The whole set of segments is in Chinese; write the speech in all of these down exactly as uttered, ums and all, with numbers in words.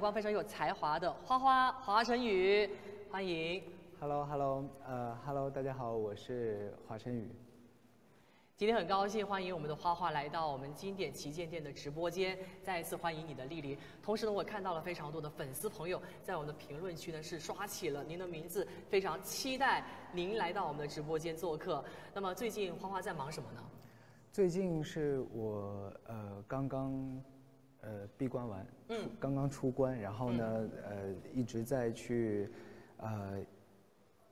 光非常有才华的花花华晨宇，欢迎。Hello Hello， 呃、uh, Hello， 大家好，我是华晨宇。今天很高兴欢迎我们的花花来到我们经典旗舰店的直播间，再一次欢迎你的莅临。同时呢，我看到了非常多的粉丝朋友在我们的评论区呢是刷起了您的名字，非常期待您来到我们的直播间做客。那么最近花花在忙什么呢？最近是我呃刚刚呃闭关完，嗯，刚刚出关，然后呢、嗯、呃一直在去呃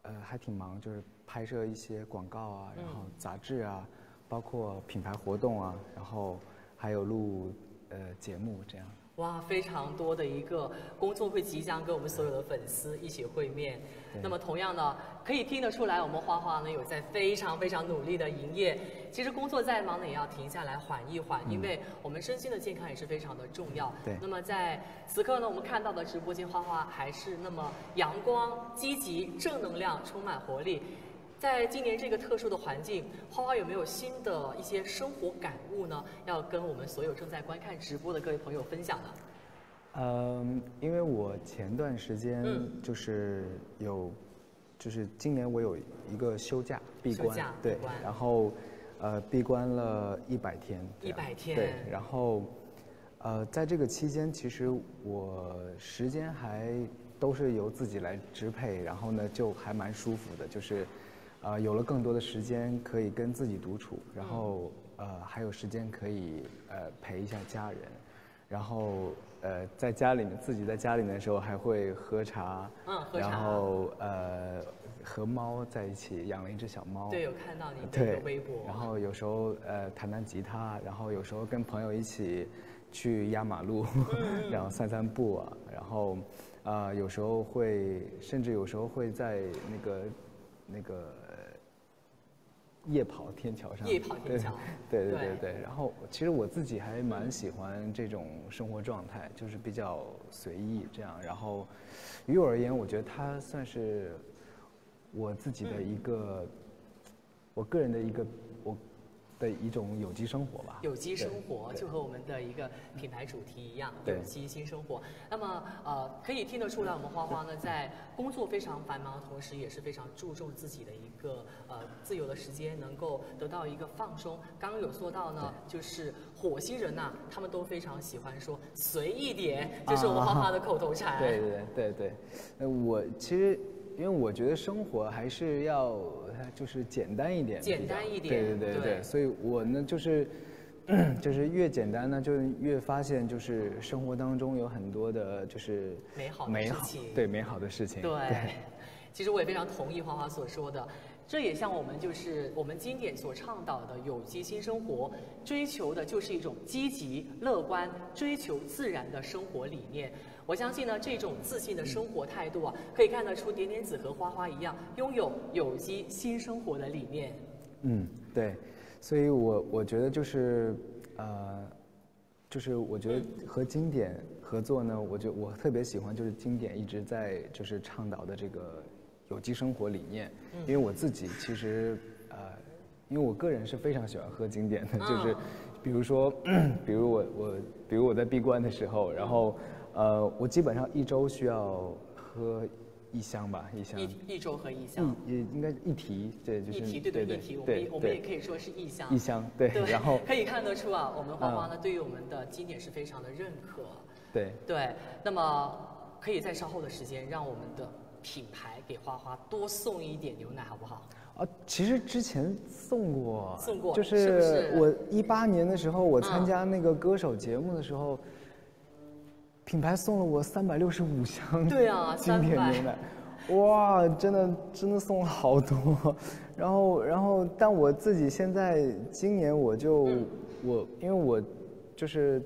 呃还挺忙，就是拍摄一些广告啊，然后杂志啊。嗯，包括品牌活动啊，然后还有录呃节目这样。哇，非常多的一个工作会即将跟我们所有的粉丝一起会面。那么同样呢，可以听得出来，我们花花呢有在非常非常努力的营业。其实工作再忙呢也要停下来缓一缓，嗯、因为我们身心的健康也是非常的重要。对。那么在此刻呢，我们看到的直播间花花还是那么阳光、积极、正能量，充满活力。在今年这个特殊的环境，花花有没有新的一些生活感悟呢？要跟我们所有正在观看直播的各位朋友分享呢？嗯，因为我前段时间就是有，嗯、就是今年我有一个休假闭关，休假对，闭关然后呃闭关了一百天，一百天，对，然后呃在这个期间，其实我时间还都是由自己来支配，然后呢就还蛮舒服的，就是。呃，有了更多的时间可以跟自己独处，然后呃还有时间可以呃陪一下家人，然后呃在家里面自己在家里面的时候还会喝茶，嗯，喝茶，然后呃和猫在一起养了一只小猫，对，有看到你的微博，然后有时候呃弹弹吉他，然后有时候跟朋友一起去压马路，嗯、然后散散步啊，然后呃有时候会甚至有时候会在那个那个。夜跑天桥上，夜跑天桥，对对对 对, 对, 对。然后，其实我自己还蛮喜欢这种生活状态，就是比较随意这样。然后，于我而言，我觉得它算是我自己的一个，嗯、我个人的一个我的一种有机生活吧。有机生活就和我们的一个品牌主题一样，有机新生活。那么，呃，可以听得出来，我们花花呢在工作非常繁忙的同时，也是非常注重自己的一个呃。自由的时间能够得到一个放松，刚刚有说到呢，就是火星人呐、啊，他们都非常喜欢说随意点，这、就是我们花花的口头禅、啊。对对对对，那我其实因为我觉得生活还是要就是简单一点，简单一点，对对对 对, 对，所以我呢就是就是越简单呢，就越发现就是生活当中有很多的就是美好美好对美好的事情。对，对其实我也非常同意花花所说的。这也像我们就是我们经典所倡导的有机新生活，追求的就是一种积极乐观、追求自然的生活理念。我相信呢，这种自信的生活态度啊，可以看得出点点子和花花一样，拥有有机新生活的理念。嗯，对，所以我我觉得就是呃，就是我觉得和经典合作呢，我就我特别喜欢就是经典一直在就是倡导的这个。有机生活理念，因为我自己其实呃，因为我个人是非常喜欢喝经典的，就是比如说，比如我我比如我在闭关的时候，然后呃，我基本上一周需要喝一箱吧，一箱一一周喝一箱，也应该一提，对，就是一提对对一提，我们我们也可以说是一箱一箱对，然后可以看得出啊，我们花花呢对于我们的经典是非常的认可，对对，那么可以在稍后的时间让我们的。品牌给花花多送一点牛奶好不好？啊，其实之前送过，送过，就是我一八年的时候，我参加那个歌手节目的时候，品牌送了我三百六十五箱，对啊，经典牛奶，哇，真的真的送了好多。然后然后，但我自己现在今年我就我因为我就是。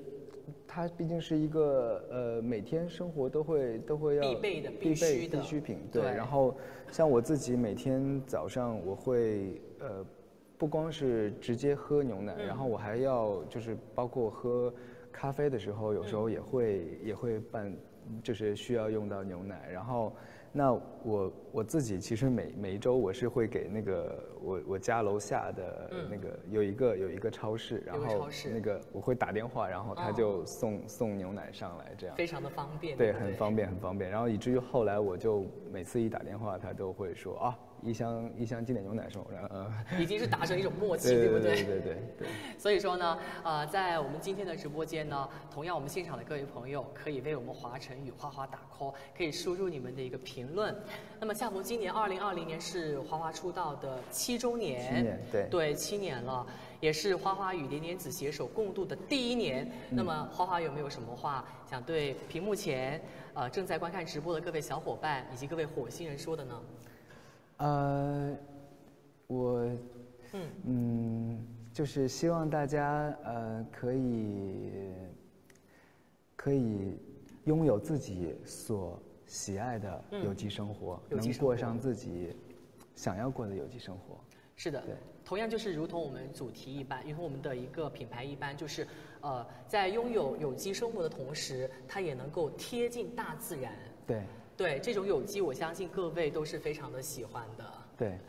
它毕竟是一个呃，每天生活都会都会要必备的必须的必需品，对。然后像我自己每天早上我会呃，不光是直接喝牛奶，然后我还要就是包括喝咖啡的时候，有时候也会也会拌，就是需要用到牛奶。然后，那我我自己其实每每一周我是会给那个我我家楼下的那个有一个有一个超市，然后那个我会打电话，然后他就送送牛奶上来，这样非常的方便。对，很方便，很方便。然后以至于后来我就每次一打电话，他都会说啊。 一箱一箱经典牛奶是我的，嗯，已经是达成一种默契，对不对？对对对对。所以说呢，呃，在我们今天的直播间呢，同样我们现场的各位朋友可以为我们华晨宇花花打 call， 可以输入你们的一个评论。那么，夏博，今年二零二零年是华华出道的七周年，七年，对对，七年了，也是花花与连莲子携手共度的第一年。嗯、那么，花花有没有什么话想对屏幕前呃正在观看直播的各位小伙伴以及各位火星人说的呢？ 呃，我，嗯嗯，就是希望大家呃可以可以拥有自己所喜爱的有机生活，嗯、能过上自己想要过的有机生活。是的，对。 同样就是如同我们主题一般，如同我们的一个品牌一般，就是呃，在拥有有机生活的同时，它也能够贴近大自然。对对，这种有机，我相信各位都是非常的喜欢的。对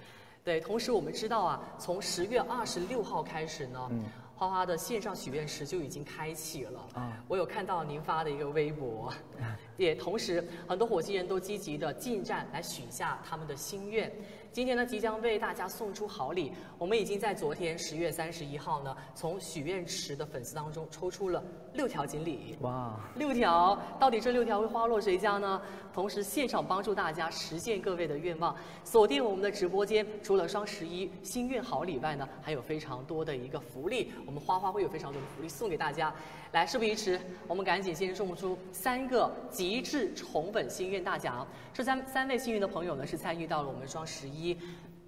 对，同时我们知道啊，从十月二十六号开始呢，嗯、花花的线上许愿池就已经开启了。啊、我有看到您发的一个微博，啊、也同时很多火星人都积极的进站来许下他们的心愿。 今天呢，即将为大家送出好礼。我们已经在昨天十月三十一号呢，从许愿池的粉丝当中抽出了六条锦鲤。哇！六条，到底这六条会花落谁家呢？同时现场帮助大家实现各位的愿望。锁定我们的直播间，除了双十一心愿好礼外呢，还有非常多的一个福利。我们花花会有非常多的福利送给大家。来，事不宜迟，我们赶紧先送出三个极致宠粉心愿大奖。这三三位幸运的朋友呢，是参与到了我们双十一 一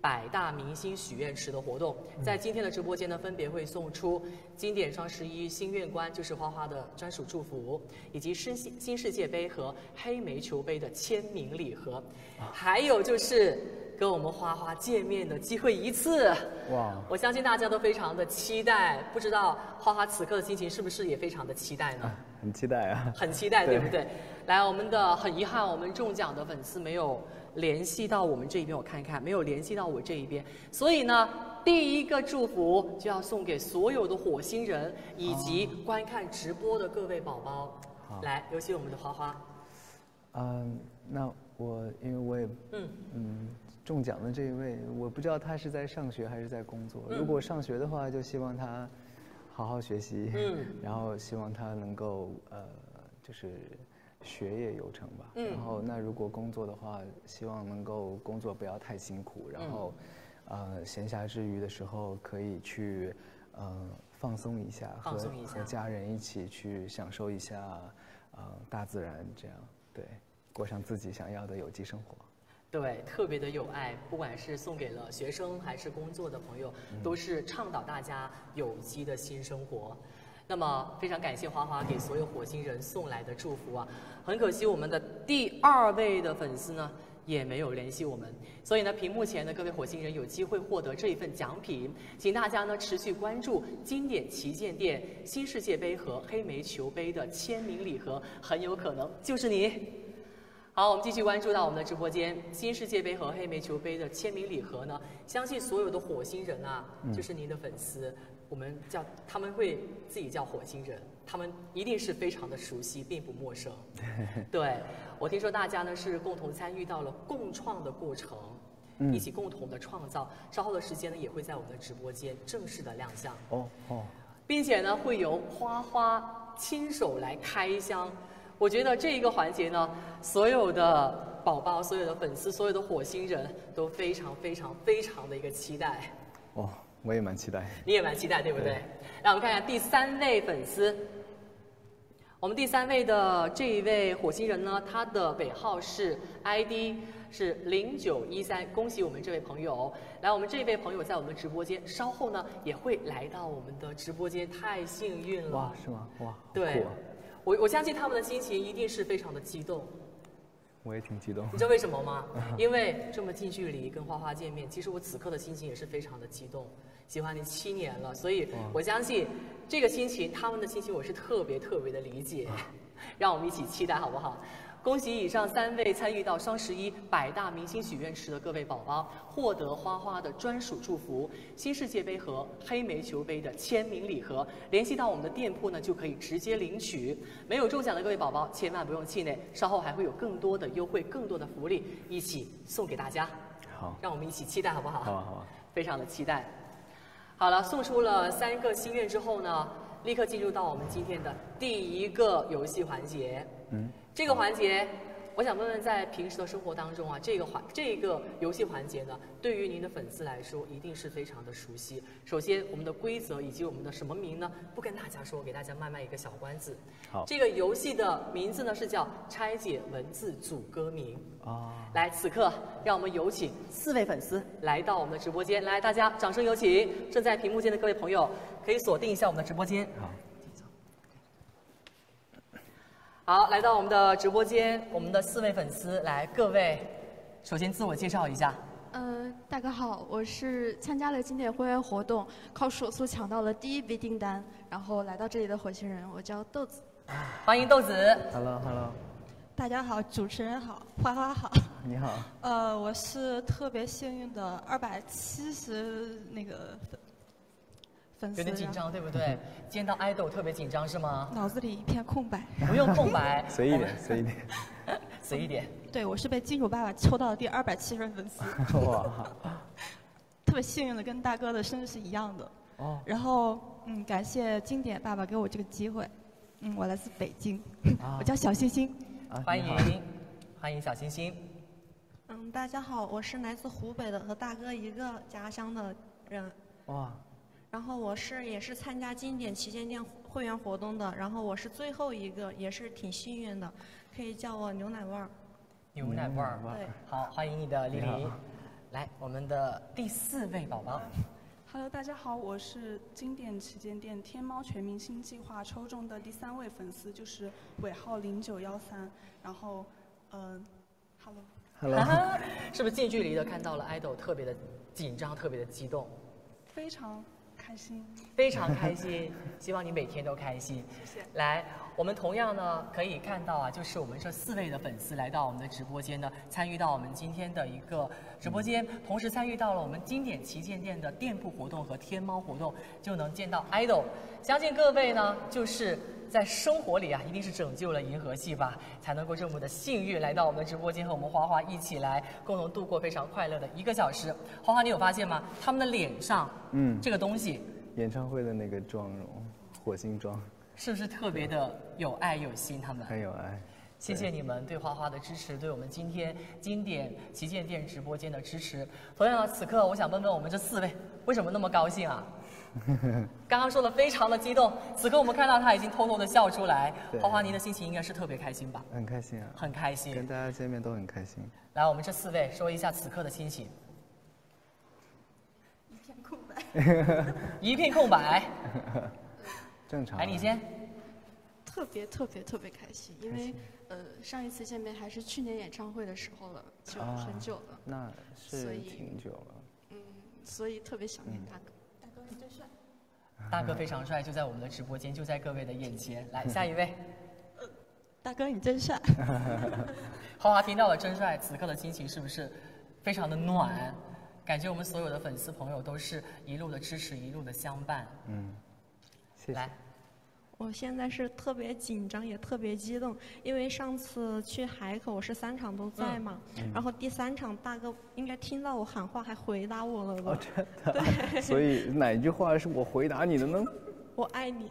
百大明星许愿池的活动，在今天的直播间呢，分别会送出经典双十一心愿观，就是花花的专属祝福，以及新新世界杯和黑煤球杯的签名礼盒，还有就是跟我们花花见面的机会一次。哇！我相信大家都非常的期待，不知道花花此刻的心情是不是也非常的期待呢？啊、很期待啊！很期待，对不对？对来，我们的很遗憾，我们中奖的粉丝没有 联系到我们这一边，我看看没有联系到我这一边，所以呢，第一个祝福就要送给所有的火星人以及观看直播的各位宝宝。哦、来，有请我们的花花。嗯，那我因为我也嗯嗯中奖的这一位，我不知道他是在上学还是在工作。嗯、如果上学的话，就希望他好好学习，嗯，然后希望他能够呃就是 学业有成吧，嗯、然后那如果工作的话，希望能够工作不要太辛苦，然后，嗯、呃，闲暇之余的时候可以去，呃，放松一下，和和家人一起去享受一下，呃，大自然，这样对，过上自己想要的有机生活。 对，特别的有爱，不管是送给了学生还是工作的朋友，都是倡导大家有机的新生活。 那么非常感谢花花给所有火星人送来的祝福啊！很可惜，我们的第二位的粉丝呢也没有联系我们，所以呢，屏幕前的各位火星人有机会获得这一份奖品，请大家呢持续关注经典旗舰店新世界杯和黑煤球杯的签名礼盒，很有可能就是你。 好，我们继续关注到我们的直播间，新世界杯和黑煤球杯的签名礼盒呢，相信所有的火星人啊，就是您的粉丝，嗯、我们叫他们会自己叫火星人，他们一定是非常的熟悉，并不陌生。对，我听说大家呢是共同参与到了共创的过程，嗯、一起共同的创造，稍后的时间呢也会在我们的直播间正式的亮相。哦哦，并且呢会由花花亲手来开箱。 我觉得这一个环节呢，所有的宝宝、所有的粉丝、所有的火星人都非常、非常、非常的一个期待。哦，我也蛮期待。你也蛮期待，对不对？对让我们看看第三位粉丝。我们第三位的这一位火星人呢，他的尾号是 I D 是零九一三，恭喜我们这位朋友。来，我们这位朋友在我们的直播间，稍后呢也会来到我们的直播间，太幸运了。哇，是吗？哇，好酷啊。对。 我我相信他们的心情一定是非常的激动，我也挺激动。你知道为什么吗？因为这么近距离跟花花见面，其实我此刻的心情也是非常的激动。喜欢你七年了，所以我相信这个心情，他们的心情我是特别特别的理解。让我们一起期待，好不好？ 恭喜以上三位参与到双十一百大明星许愿池的各位宝宝，获得花花的专属祝福新世界杯和黑煤球杯的签名礼盒。联系到我们的店铺呢，就可以直接领取。没有中奖的各位宝宝，千万不用气馁，稍后还会有更多的优惠、更多的福利一起送给大家。好，让我们一起期待，好不好？好啊，好啊，非常的期待。好了，送出了三个心愿之后呢，立刻进入到我们今天的第一个游戏环节。嗯。 这个环节，我想问问，在平时的生活当中啊，这个环这个游戏环节呢，对于您的粉丝来说，一定是非常的熟悉。首先，我们的规则以及我们的什么名呢？不跟大家说，给大家卖卖一个小关子。好，这个游戏的名字呢是叫拆解文字组歌名。啊，来，此刻让我们有请四位粉丝来到我们的直播间，来，大家掌声有请！正在屏幕间的各位朋友，可以锁定一下我们的直播间。好。 好，来到我们的直播间，我们的四位粉丝来，各位，首先自我介绍一下。嗯、呃，大哥好，我是参加了今天的户外活动，靠手速抢到了第一笔订单，然后来到这里的火星人，我叫豆子。欢迎豆子。Hello，Hello hello。大家好，主持人好，花花好。你好。呃，我是特别幸运的二百七十那个。 有点紧张，对不对？见到爱豆特别紧张是吗？脑子里一片空白。不用空白，随意点，随意点，随意点。对，我是被金主爸爸抽到的第二百七十位粉丝。哇！特别幸运的，跟大哥的身世是一样的。哦。然后，嗯，感谢经典爸爸给我这个机会。嗯，我来自北京，我叫小星星。欢迎，欢迎小星星。嗯，大家好，我是来自湖北的，和大哥一个家乡的人。哇！ 然后我是也是参加经典旗舰店会员活动的，然后我是最后一个，也是挺幸运的，可以叫我牛奶味儿。牛奶味儿，对，好，欢迎你的丽丽。来，我们的第四位宝宝。Hello， 大家好，我是经典旗舰店天猫全明星计划抽中的第三位粉丝，就是尾号零九幺三。然后，嗯、呃、，Hello。Hello 是不是近距离的看到了爱豆特别的紧张，特别的激动？非常。 开心，非常开心，希望你每天都开心。谢谢。来，我们同样呢可以看到啊，就是我们这四位的粉丝来到我们的直播间呢，参与到我们今天的一个直播间，嗯、同时参与到了我们经典旗舰店的店铺活动和天猫活动，就能见到 idol。相信各位呢，就是在生活里啊，一定是拯救了银河系吧，才能够这么的幸运来到我们的直播间，和我们花花一起来共同度过非常快乐的一个小时。花花，你有发现吗？他们的脸上，嗯，这个东西。 演唱会的那个妆容，火星妆，是不是特别的有爱有心？他们很有爱。谢谢你们对花花的支持，对我们今天经典旗舰店直播间的支持。同样，此刻我想问问我们这四位，为什么那么高兴啊？刚刚说的非常的激动，此刻我们看到他已经偷偷的笑出来。花花，您的心情应该是特别开心吧？很开心啊，很开心。跟大家见面都很开心。来，我们这四位说一下此刻的心情。 一片空白，正常。哎，你先。特别特别特别开心，因为呃上一次见面还是去年演唱会的时候了，就很久了。那是挺久了。嗯，所以特别想念大哥。大哥最帅。大哥非常帅，就在我们的直播间，就在各位的眼前。来，下一位。大哥你真帅。豪华听到了真帅，此刻的心情是不是非常的暖？ 感谢我们所有的粉丝朋友都是一路的支持，一路的相伴。嗯，谢谢。来，我现在是特别紧张，也特别激动，因为上次去海口，我是三场都在嘛，嗯、然后第三场大哥应该听到我喊话，还回答我了吧？哦、真的。对。所以哪一句话是我回答你的呢？我爱你。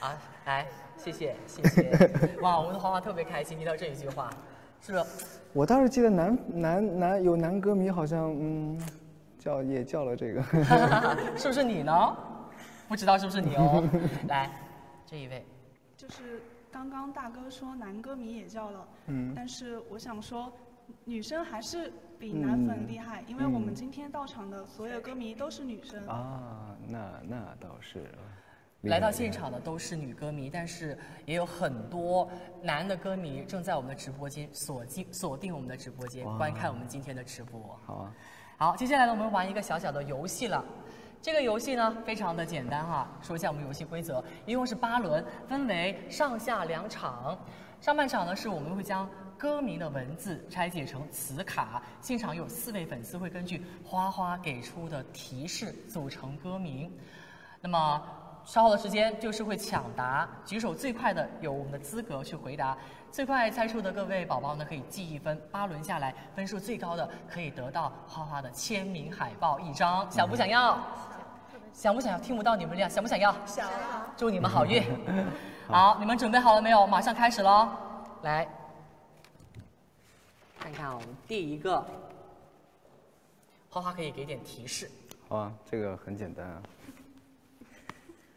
啊，来，谢谢，谢谢。哇，我们的花花特别开心，听到这一句话。 是的，我倒是记得男男男有男歌迷好像嗯，叫也叫了这个，是不是你呢？不知道是不是你哦。来，这一位，就是刚刚大哥说男歌迷也叫了，嗯，但是我想说，女生还是比男粉厉害，嗯、因为我们今天到场的所有歌迷都是女生。啊，那那倒是。来到现场的都是女歌迷，但是也有很多男的歌迷正在我们的直播间锁定锁定我们的直播间，观看我们今天的直播。好啊，好，接下来呢，我们玩一个小小的游戏了。这个游戏呢，非常的简单哈，说一下我们游戏规则，一共是八轮，分为上下两场。上半场呢，是我们会将 歌迷的文字拆解成词卡，现场有四位粉丝会根据花花给出的提示组成歌名。那么稍后的时间就是会抢答，举手最快的有我们的资格去回答。最快猜出的各位宝宝呢，可以记一分。八轮下来，分数最高的可以得到花花的签名海报一张，想不想要？想不想要？听不到你们俩，想不想要？想。祝你们好运。好，你们准备好了没有？马上开始喽，来 看看我们第一个，花花可以给点提示。好啊，这个很简单啊，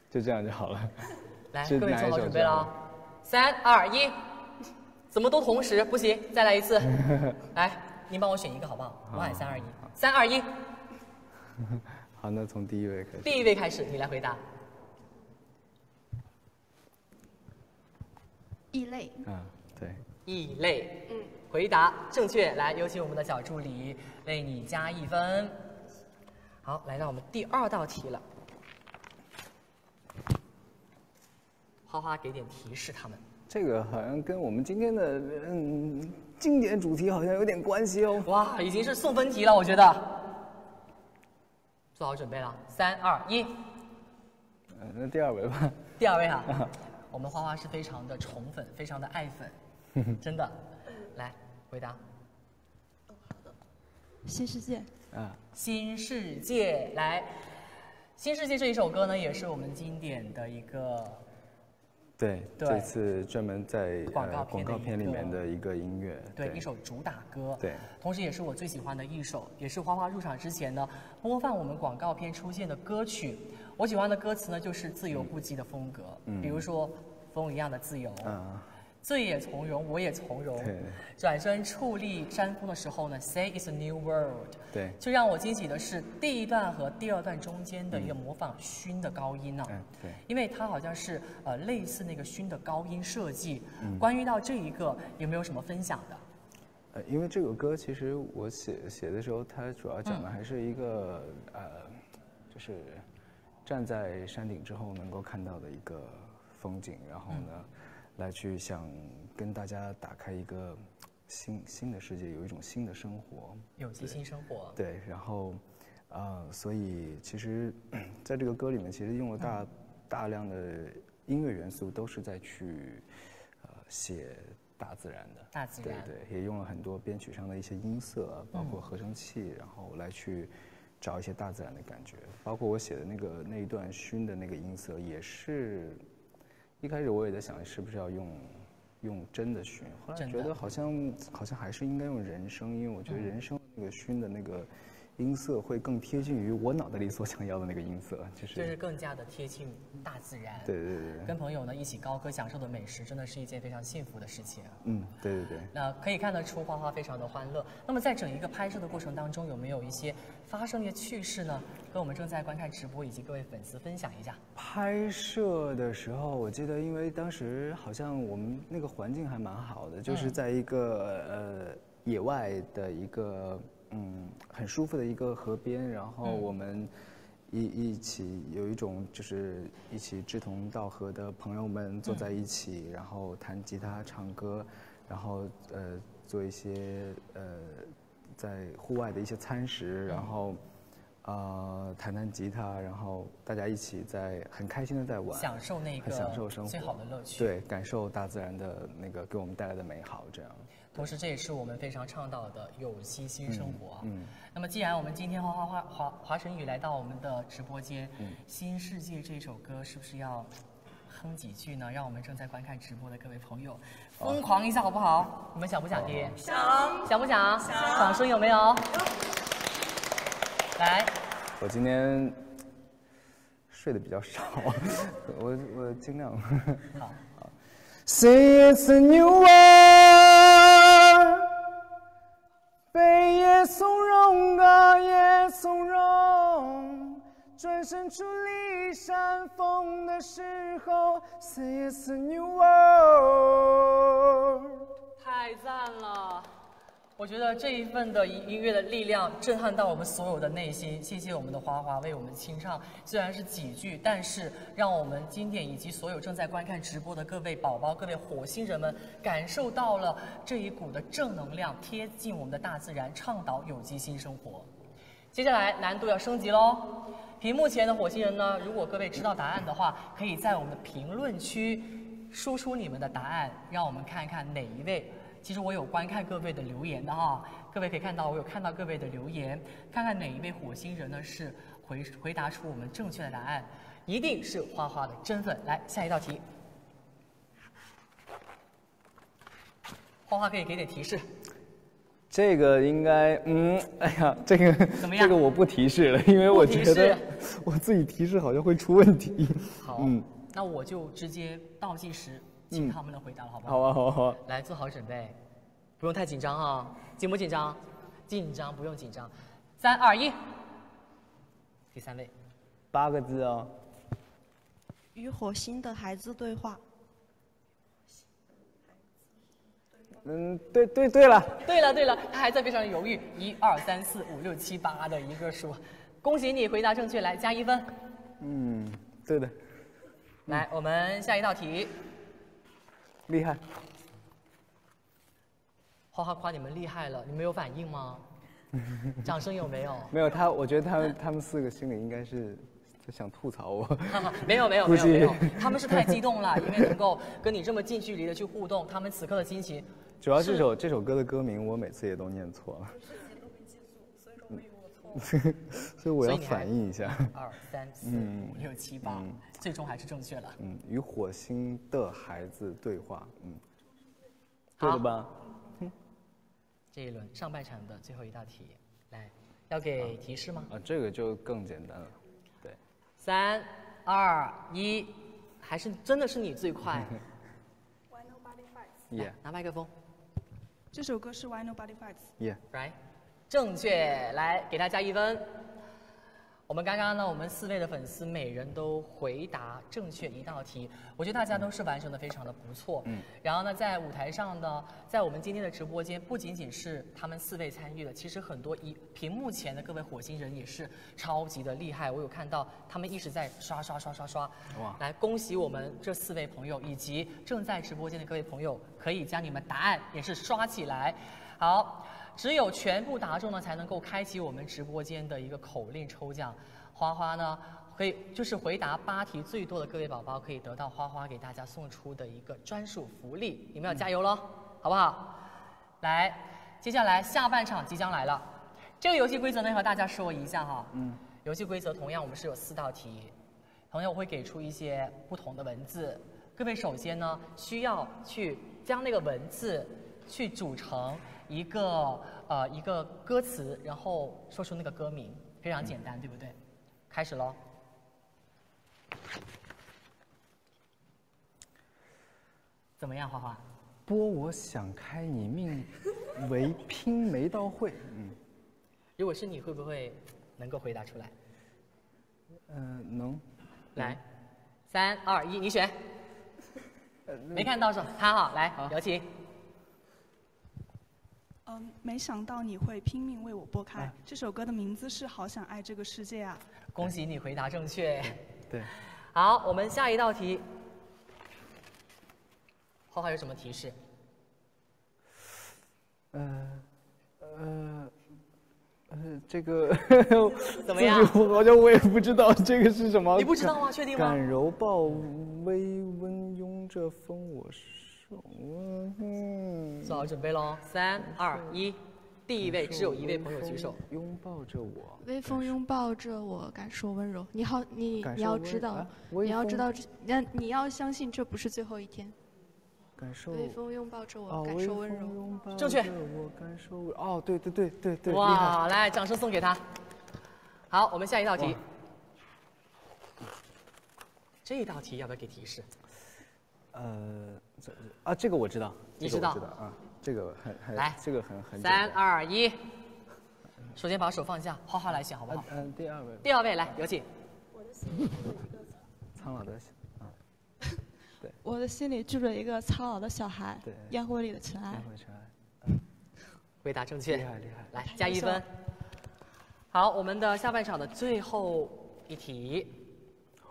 就这样就好了。来，各位做好准备了，三二一，怎么都同时不行，再来一次。来，您帮我选一个好不好？我喊三二一，三二一。好，那从第一位开始。第一位开始，你来回答。异类。嗯，对。异类。嗯。 回答正确，来，有请我们的小助理为你加一分。好，来到我们第二道题了。花花给点提示，他们这个好像跟我们今天的嗯经典主题好像有点关系哦。哇，已经是送分题了，我觉得。做好准备了，三二一。嗯，那第二位吧。第二位啊，我们花花是非常的宠粉，非常的爱粉，真的。 来回答。新世界啊，新世界来，新世界这一首歌呢，也是我们经典的一个。对，对这次专门在广告、呃、广告片里面的一个音乐，对，对一首主打歌，对，同时也是我最喜欢的一首，也是花花入场之前呢播放我们广告片出现的歌曲。我喜欢的歌词呢，就是自由不羁的风格，嗯、比如说风一样的自由。啊 醉也从容，我也从容。转身矗立山峰的时候呢 ，Say it's a new world。对。最让我惊喜的是第一段和第二段中间的一个模仿熏的高音呢、啊嗯。对。因为它好像是呃类似那个熏的高音设计。嗯、关于到这一个有没有什么分享的？呃，因为这个歌其实我写写的时候，它主要讲的还是一个、嗯、呃，就是站在山顶之后能够看到的一个风景，然后呢。嗯 来去想跟大家打开一个新新的世界，有一种新的生活，有些新生活。对，然后，呃，所以其实，在这个歌里面，其实用了大、嗯、大量的音乐元素，都是在去，呃，写大自然的。大自然。对对，也用了很多编曲上的一些音色，包括合成器，嗯、然后来去找一些大自然的感觉。包括我写的那个那一段熏的那个音色，也是。 一开始我也在想，是不是要用用真的熏？后来觉得好像好像还是应该用人声，因为我觉得人声那个熏的那个音色会更贴近于我脑袋里所想要的那个音色，就是就是更加的贴近大自然。对对对。跟朋友呢一起高歌享受的美食，真的是一件非常幸福的事情。嗯，对对对。那可以看得出花花非常的欢乐。那么在整一个拍摄的过程当中，有没有一些发生的趣事呢？ 跟我们正在观看直播以及各位粉丝分享一下。拍摄的时候，我记得，因为当时好像我们那个环境还蛮好的，就是在一个、嗯、呃野外的一个嗯很舒服的一个河边，然后我们一一起有一种就是一起志同道合的朋友们坐在一起，嗯、然后弹吉他、唱歌，然后呃做一些呃在户外的一些餐食，然后。 呃，弹弹吉他，然后大家一起在很开心的在玩，享受那个享受生活最好的乐趣，对，感受大自然的那个给我们带来的美好，这样。同时，这也是我们非常倡导的有机新生活。嗯。嗯那么，既然我们今天花花花华华晨宇来到我们的直播间，嗯《新世界》这首歌是不是要哼几句呢？让我们正在观看直播的各位朋友疯狂一下，好不好？哦、你们想不想听？想。想不想？想。掌声有没有？有。 来，我今天睡得比较少，我我尽量。好。Say it's a new world， 北也从容，南也从容，转身处离山峰的时候 ，Say it's a new world。太赞了！我觉得这一份的音乐的力量震撼到我们所有的内心。谢谢我们的华华为我们清唱，虽然是几句，但是让我们今天以及所有正在观看直播的各位宝宝、各位火星人们，感受到了这一股的正能量，贴近我们的大自然，倡导有机新生活。接下来难度要升级喽！屏幕前的火星人呢，如果各位知道答案的话，可以在我们评论区输出你们的答案，让我们看看哪一位。 其实我有观看各位的留言的哈，各位可以看到，我有看到各位的留言，看看哪一位火星人呢是回回答出我们正确的答案，一定是花花的真粉。来，下一道题，花花可以给点提示。这个应该，嗯，哎呀，这个怎么样？这个我不提示了，因为我觉得我自己提示好像会出问题。好，嗯，那我就直接倒计时。 请他们的回答了，好不好？好啊，好啊，好啊！来，做好准备，不用太紧张啊！紧不紧张？紧张，不用紧张。三二一，第三位，八个字哦。与火星的孩子对话。嗯，对对对了，对了对了，他还在非常犹豫，一二三四五六七八的一个数，恭喜你回答正确，来加一分。嗯，对的。嗯、来，我们下一道题。 厉害！花花夸你们厉害了，你们有反应吗？掌声有没有？没有他，我觉得他们他们四个心里应该是想吐槽我。没有没有没有没有，他们是太激动了，因为能够跟你这么近距离的去互动，他们此刻的心情。主要这首这首歌的歌名，我每次也都念错了。所以都没记住，所以我要反应一下。二三四五六七八。 最终还是正确了。嗯，与火星的孩子对话，嗯，对了吧？这一轮上半场的最后一道题，来，要给提示吗？啊，这个就更简单了。对，三二一，还是真的是你最快。Why nobody fights？ Yeah， 拿麦克风。这首歌是 Why nobody fights？ Yeah， right， 正确，来给大家一分。 我们刚刚呢，我们四位的粉丝每人都回答正确一道题，我觉得大家都是完成的非常的不错。嗯。然后呢，在舞台上呢，在我们今天的直播间，不仅仅是他们四位参与的，其实很多一屏幕前的各位火星人也是超级的厉害。我有看到他们一直在刷刷刷刷刷。哇！来，恭喜我们这四位朋友以及正在直播间的各位朋友，可以将你们答案也是刷起来。好。 只有全部答中呢，才能够开启我们直播间的一个口令抽奖。花花呢，可以就是回答八题最多的各位宝宝，可以得到花花给大家送出的一个专属福利。你们要加油喽，嗯、好不好？来，接下来下半场即将来了。这个游戏规则呢，和大家说一下哈。嗯。游戏规则同样我们是有四道题，同样我会给出一些不同的文字。各位首先呢，需要去将那个文字去组成。 一个呃一个歌词，然后说出那个歌名，非常简单，嗯、对不对？开始喽。怎么样，花花？播我想开你命，唯拼没到会。嗯。如果是你，会不会能够回答出来？嗯、呃，能。来，三二一，你选。呃、没看到是吧？他好，来，好有请。 嗯，没想到你会拼命为我拨开。啊、这首歌的名字是《好想爱这个世界》啊！恭喜你回答正确。对。好，我们下一道题。花花有什么提示？呃呃呃，这个怎么样？好像我也不知道这个是什么。你不知道吗？确定吗？敢柔抱，微温拥着风，我是。 嗯，做好准备喽！三二一，第一位只有一位朋友举手。拥抱着我，微风拥抱着我，感受温柔。你好，你你要知道，你要知道，你你要相信这不是最后一天。感受微风拥抱着我，感受温柔。正确。哦，对对对对对。哇，来，掌声送给他。好，我们下一道题。这一道题要不要给提示？呃。 啊，这个我知道，你知道啊，这个很很来，这个很很三二一，首先把手放下，花花来选好不好？嗯，第二位，第二位来有请。苍老的啊，对。我的心里住着一个苍老的小孩，对，烟灰里的尘埃。烟灰尘埃。回答正确，厉害厉害，来加一分。好，我们的下半场的最后一题。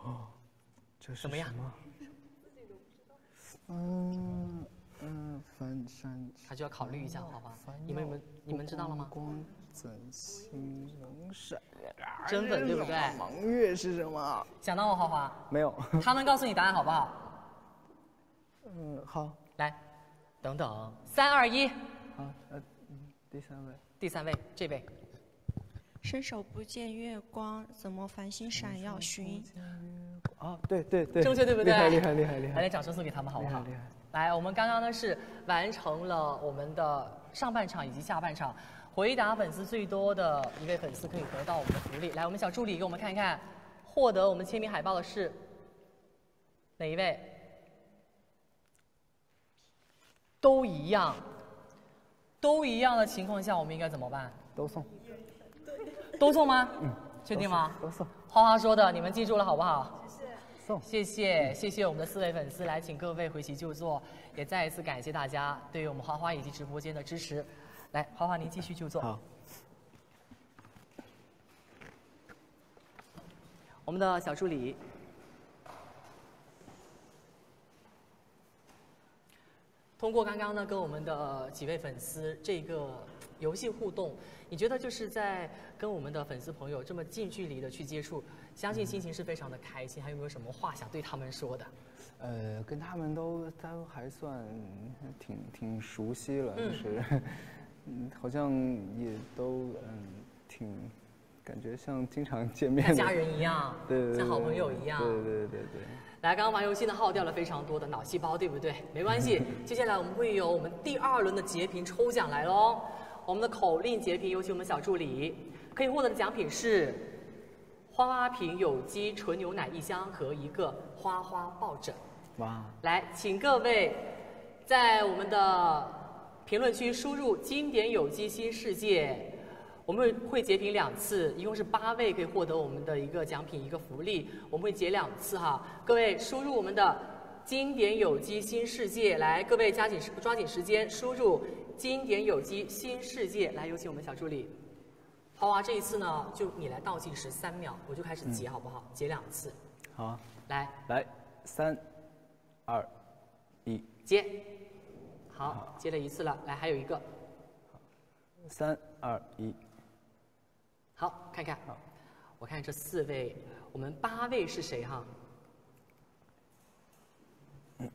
哦，这是什么呀？嗯嗯，翻山。他就要考虑一下，好吧？你们你们你们知道了吗？光怎心能闪？真粉对不对？盲月是什么？想到我花花？没有。他能告诉你答案好不好？嗯，好。来，等等，三二一。好，呃，第三位。第三位，这位。伸手不见月光，怎么繁星闪耀寻？啊，对对对，正确对不对？厉害厉害厉害厉害！来点掌声送给他们好不好？厉害厉害！来，我们刚刚呢是完成了我们的上半场以及下半场，回答粉丝最多的一位粉丝可以得到我们的福利。来，我们小助理给我们看一看，获得我们签名海报的是哪一位？都一样，都一样的情况下，我们应该怎么办？都送。都送吗？嗯，确定吗？都送。花花说的，你们记住了好不好？谢谢。送。谢谢，谢谢我们的四位粉丝，来，请各位回席就坐，也再一次感谢大家对于我们花花以及直播间的支持。来，花花您继续就坐。好。我们的小助理，通过刚刚呢跟我们的几位粉丝这个游戏互动。你觉得就是在跟我们的粉丝朋友这么近距离的去接触，相信心情是非常的开心。还有没有什么话想对他们说的？呃，跟他们都都还算挺挺熟悉了，嗯、就是，嗯，好像也都嗯挺，感觉像经常见面，像家人一样，对对对，像好朋友一样，对对对对对。来，刚刚玩游戏呢耗掉了非常多的脑细胞，对不对？没关系，接下来我们会有我们第二轮的截屏抽奖来喽。我们的口令截屏，有请我们小助理。可以获得的奖品是花花瓶有机纯牛奶一箱和一个花花抱枕。哇！来，请各位在我们的评论区输入"经典有机新世界"，我们会截屏两次，一共是八位可以获得我们的一个奖品一个福利，我们会截两次哈。各位输入我们的"经典有机新世界"，来，各位加紧抓紧时间输入。经典有机新世界，来有请我们小助理，花花这一次呢，就你来倒计时三秒，我就开始截、嗯、好不好？截两次。好、啊。来。来，三，二，一。截。好，好截了一次了，来还有一个。三二一。好，看看。好。我看这四位，我们八位是谁哈？嗯、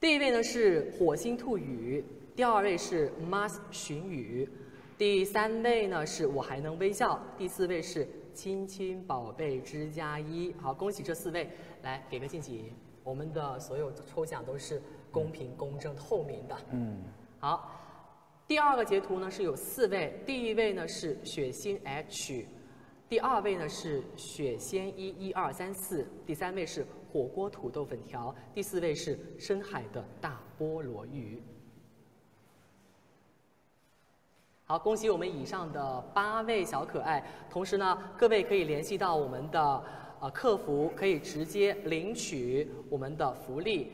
第一位呢是火星兔语。第二位是 Marsper 寻语，第三位呢是我还能微笑，第四位是亲亲宝贝之加一。好，恭喜这四位，来给个晋级。我们的所有抽奖都是公平、公正、透明的。嗯。好，第二个截图呢是有四位，第一位呢是血星 H， 第二位呢是血仙一一二三四，第三位是火锅土豆粉条，第四位是深海的大菠萝鱼。好，恭喜我们以上的八位小可爱。同时呢，各位可以联系到我们的呃客服，可以直接领取我们的福利。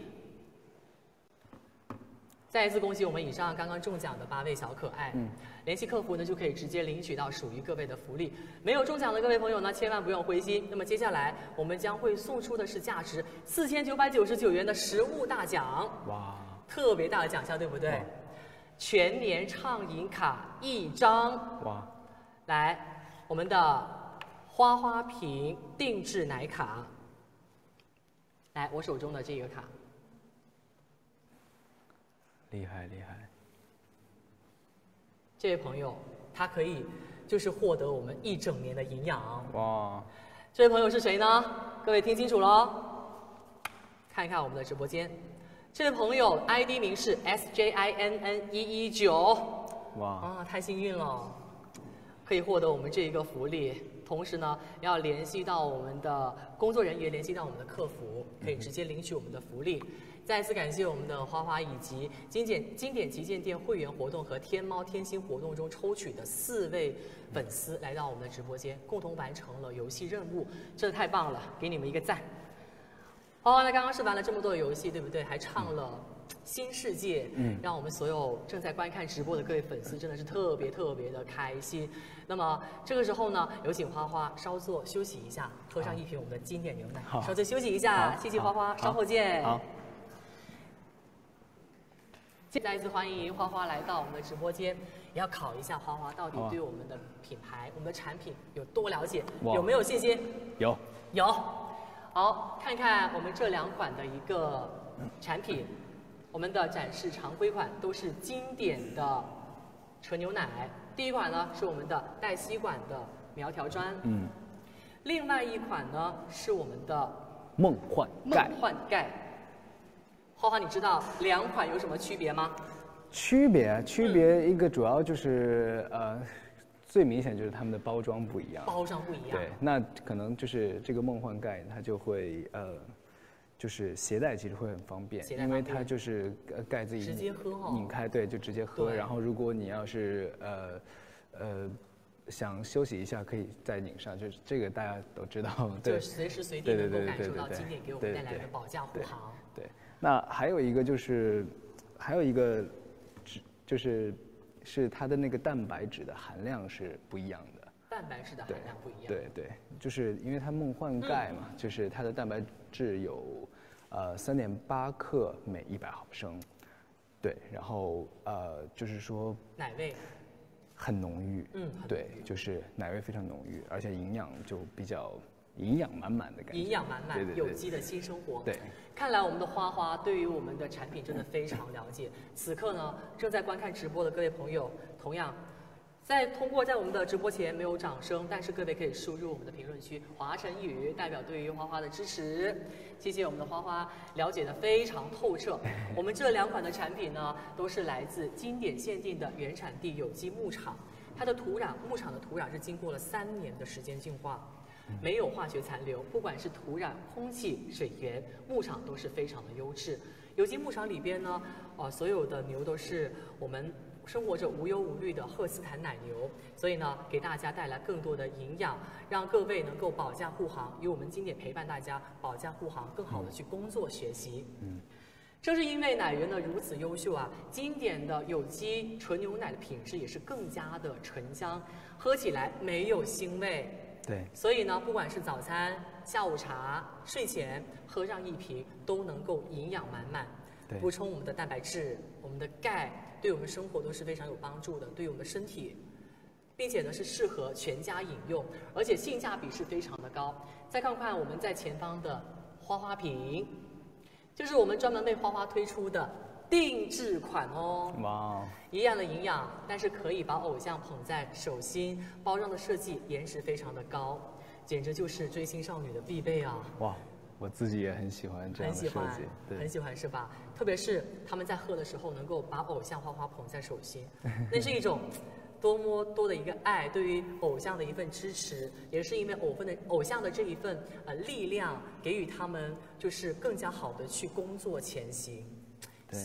再一次恭喜我们以上刚刚中奖的八位小可爱。嗯。联系客服呢，就可以直接领取到属于各位的福利。没有中奖的各位朋友呢，千万不用灰心。那么接下来我们将会送出的是价值四千九百九十九元的实物大奖。哇！特别大的奖项，对不对？全年畅饮卡一张，哇！来，我们的花花瓶定制奶卡，来，我手中的这个卡，厉害厉害！这位朋友，他可以就是获得我们一整年的营养，哇！这位朋友是谁呢？各位听清楚喽，看一看我们的直播间。这位朋友 I D 名是 S J I N N 一一九，哇啊，太幸运了，可以获得我们这一个福利。同时呢，要联系到我们的工作人员，联系到我们的客服，可以直接领取我们的福利。再次感谢我们的花花以及经典经典旗舰店会员活动和天猫天星活动中抽取的四位粉丝来到我们的直播间，共同完成了游戏任务，真的太棒了，给你们一个赞。哦，那刚刚是玩了这么多的游戏，对不对？还唱了《新世界》，嗯，让我们所有正在观看直播的各位粉丝真的是特别特别的开心。那么这个时候呢，有请花花稍作休息一下，喝上一瓶我们的经典牛奶，稍作休息一下，谢谢花花，稍后见。好。 再次欢迎花花来到我们的直播间，也要考一下花花到底对我们的品牌、我们的产品有多了解，有没有信心？有，有。好，看看我们这两款的一个产品，我们的展示常规款都是经典的纯牛奶。第一款呢是我们的带吸管的苗条砖，嗯，另外一款呢是我们的梦幻盖。梦幻盖 花花，你知道两款有什么区别吗？区别，区别一个主要就是、嗯、呃，最明显就是它们的包装不一样。包装不一样。对，那可能就是这个梦幻盖，它就会呃，就是携带其实会很方便，因为它就是盖子一直接喝、哦、拧开，对，就直接喝。然后如果你要是呃呃想休息一下，可以再拧上，就是这个大家都知道，对，就随时随地能够感受到经典给我们带来的保驾护航。对。 那还有一个就是，还有一个，就是是它的那个蛋白质的含量是不一样的。蛋白质的含量不一样。对对，就是因为它梦幻钙嘛，嗯、就是它的蛋白质有，呃，三点八克每一百毫升，对，然后呃，就是说奶味很浓郁，嗯，对，就是奶味非常浓郁，而且营养就比较。 营养满满的感觉，营养满满，对对对有机的新生活。对，看来我们的花花对于我们的产品真的非常了解。此刻呢，正在观看直播的各位朋友，同样在通过在我们的直播前没有掌声，但是各位可以输入我们的评论区“华晨宇”，代表对于花花的支持。谢谢我们的花花，了解的非常透彻。我们这两款的产品呢，都是来自经典限定的原产地有机牧场，它的土壤牧场的土壤是经过了三年的时间净化。 没有化学残留，不管是土壤、空气、水源、牧场都是非常的优质。有机牧场里边呢，呃，所有的牛都是我们生活着无忧无虑的赫斯坦奶牛，所以呢，给大家带来更多的营养，让各位能够保驾护航，与我们经典陪伴大家保驾护航，更好的去工作学习。嗯。 正是因为奶源呢如此优秀啊，经典的有机纯牛奶的品质也是更加的醇香，喝起来没有腥味。 对，所以呢，不管是早餐、下午茶、睡前喝上一瓶，都能够营养满满，补充我们的蛋白质、我们的钙，对我们生活都是非常有帮助的，对我们的身体，并且呢是适合全家饮用，而且性价比是非常的高。再看看我们在前方的花花瓶，就是我们专门为花花推出的定制款哦。哇！一样的营养，但是可以把偶像捧在手心，包装的设计颜值非常的高，简直就是追星少女的必备啊！哇，我自己也很喜欢这样的设计，很喜欢，对，很喜欢是吧？特别是他们在喝的时候，能够把偶像花花捧在手心，那是一种多么多的一个爱，对于偶像的一份支持，也是因为偶份的偶像的这一份呃力量，给予他们就是更加好的去工作前行。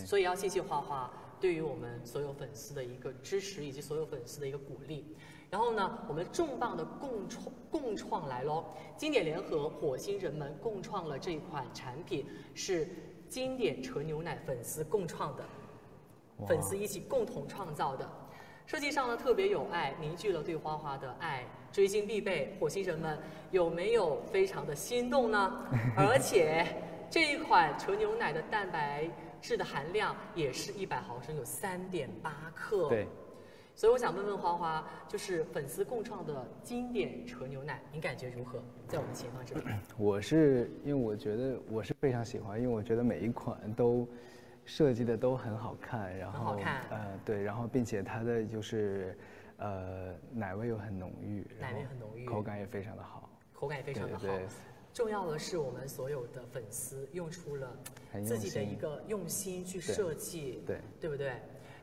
所以要谢谢花花对于我们所有粉丝的一个支持，以及所有粉丝的一个鼓励。然后呢，我们重磅的共创共创来喽！经典联合火星人们共创了这款产品，是经典纯牛奶粉丝共创的，粉丝一起共同创造的。设计上呢特别有爱，凝聚了对花花的爱。追星必备，火星人们有没有非常的心动呢？而且这一款纯牛奶的蛋白。 质的含量也是一百毫升，有三点八克。对，所以我想问问花花，就是粉丝共创的经典纯牛奶，您感觉如何？在我们前方这里，我是因为我觉得我是非常喜欢，因为我觉得每一款都设计的都很好看，然后很好看，呃，对，然后并且它的就是呃奶味又很浓郁，奶味很浓郁，口感也非常的好，口感也非常的好。对对 重要的是，我们所有的粉丝用出了自己的一个用心去设计，对， 对， 对不对？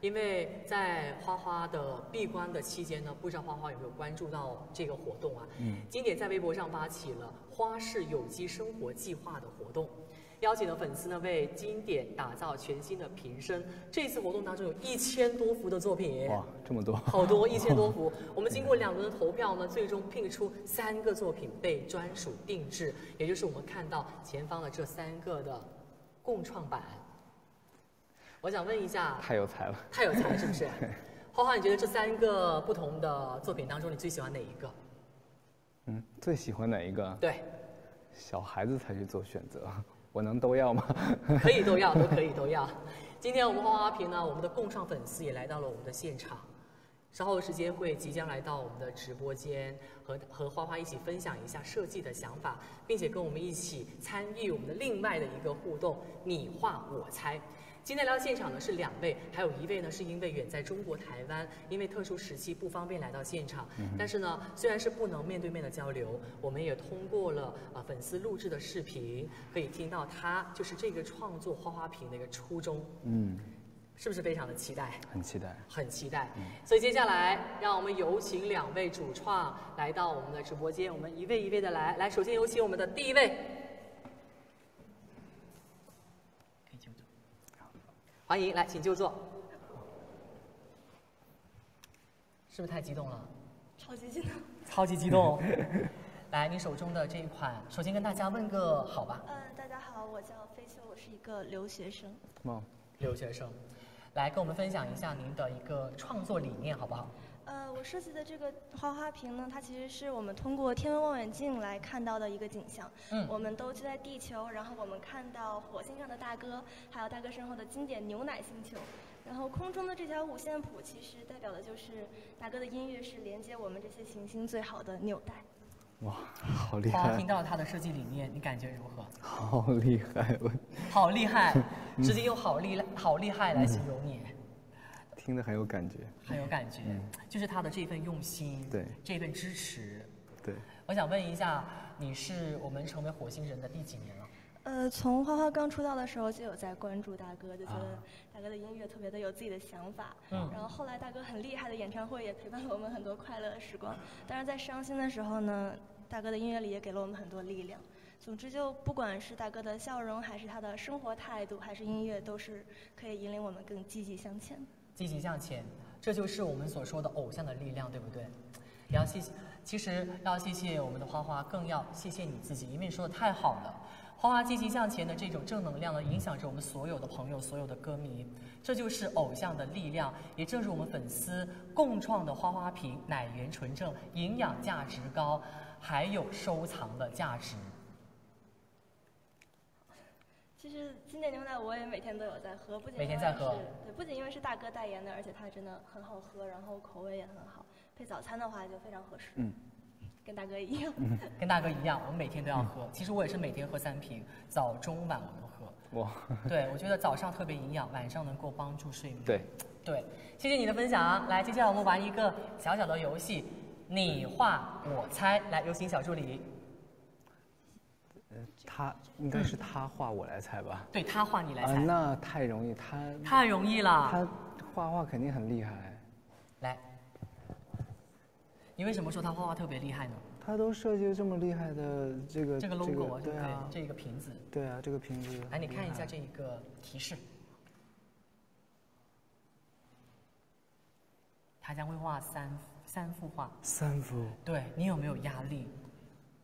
因为在花花的闭关的期间呢，不知道花花有没有关注到这个活动啊？嗯，经典在微博上发起了"花式有机生活计划"的活动，邀请了粉丝呢为经典打造全新的瓶身。这次活动当中有一千多幅的作品，哇，这么多，好多一千多幅。我们经过两轮的投票呢，最终拼出三个作品被专属定制，也就是我们看到前方的这三个的共创版。我想问一下，太有才了，太有才是不是？花花，你觉得这三个不同的作品当中，你最喜欢哪一个？ 嗯，最喜欢哪一个？对，小孩子才去做选择，我能都要吗？可以都要，都可以都要。今天我们花花瓶呢，我们的共创粉丝也来到了我们的现场，稍后时间会即将来到我们的直播间，和和花花一起分享一下设计的想法，并且跟我们一起参与我们的另外的一个互动，你画我猜。 今天来到现场的是两位，还有一位呢是因为远在中国台湾，因为特殊时期不方便来到现场。但是呢，虽然是不能面对面的交流，我们也通过了呃粉丝录制的视频，可以听到他就是这个创作花花瓶的一个初衷。嗯，是不是非常的期待？很期待，很期待。嗯、所以接下来，让我们有请两位主创来到我们的直播间，我们一位一位的来。来，首先有请我们的第一位。 欢迎，来，请就坐。是不是太激动了？超级激动！超级激动！来，你手中的这一款，首先跟大家问个好吧。嗯、呃，大家好，我叫飞秋，我是一个留学生。哦，留学生，来跟我们分享一下您的一个创作理念，好不好？呃，我设计的这个花花瓶呢，它其实是我们通过天文望远镜来看到的一个景象。嗯，我们都居在地球，然后我们看到火星上的大哥，还有大哥身后的经典牛奶星球。然后空中的这条五线谱，其实代表的就是大哥的音乐是连接我们这些行星最好的纽带。哇，好厉害！花花听到他的设计理念，你感觉如何？好厉害！好厉害！直接用好厉好厉害来形容你。嗯 听得很有感觉，很有感觉，嗯、就是他的这份用心，对，这份支持，对。我想问一下，你是我们成为火星人的第几年了？呃，从花花刚出道的时候就有在关注大哥，就觉得大哥的音乐特别的有自己的想法。嗯。然后后来大哥很厉害的演唱会也陪伴了我们很多快乐的时光，但是在伤心的时候呢，大哥的音乐里也给了我们很多力量。 总之，就不管是大哥的笑容，还是他的生活态度，还是音乐，都是可以引领我们更积极向前。积极向前，这就是我们所说的偶像的力量，对不对？也要谢谢，其实要谢谢我们的花花，更要谢谢你自己，因为你说的太好了。花花积极向前的这种正能量呢，影响着我们所有的朋友、所有的歌迷，这就是偶像的力量，也正是我们粉丝共创的花花瓶，奶源纯正，营养价值高，还有收藏的价值。 其实经典牛奶我也每天都有在喝，不仅每天在喝，对，不仅因为是大哥代言的，而且它真的很好喝，然后口味也很好，配早餐的话就非常合适。嗯，跟大哥一样，嗯、跟大哥一样，我们每天都要喝。嗯、其实我也是每天喝三瓶，早中晚我都喝。哇，对，我觉得早上特别营养，晚上能够帮助睡眠。对，对，谢谢你的分享。来，接下来我们玩一个小小的游戏，你画我猜。来，有请小助理。 他应该是他画我来猜吧？对他画你来猜、啊，那太容易，他太容易了。他画画肯定很厉害。来，你为什么说他画画特别厉害呢？他都设计了这么厉害的这个这个 logo， 对啊，这个瓶子，对啊，这个瓶子。来，你看一下这一个提示，他将会画三三幅画。三幅。对你有没有压力？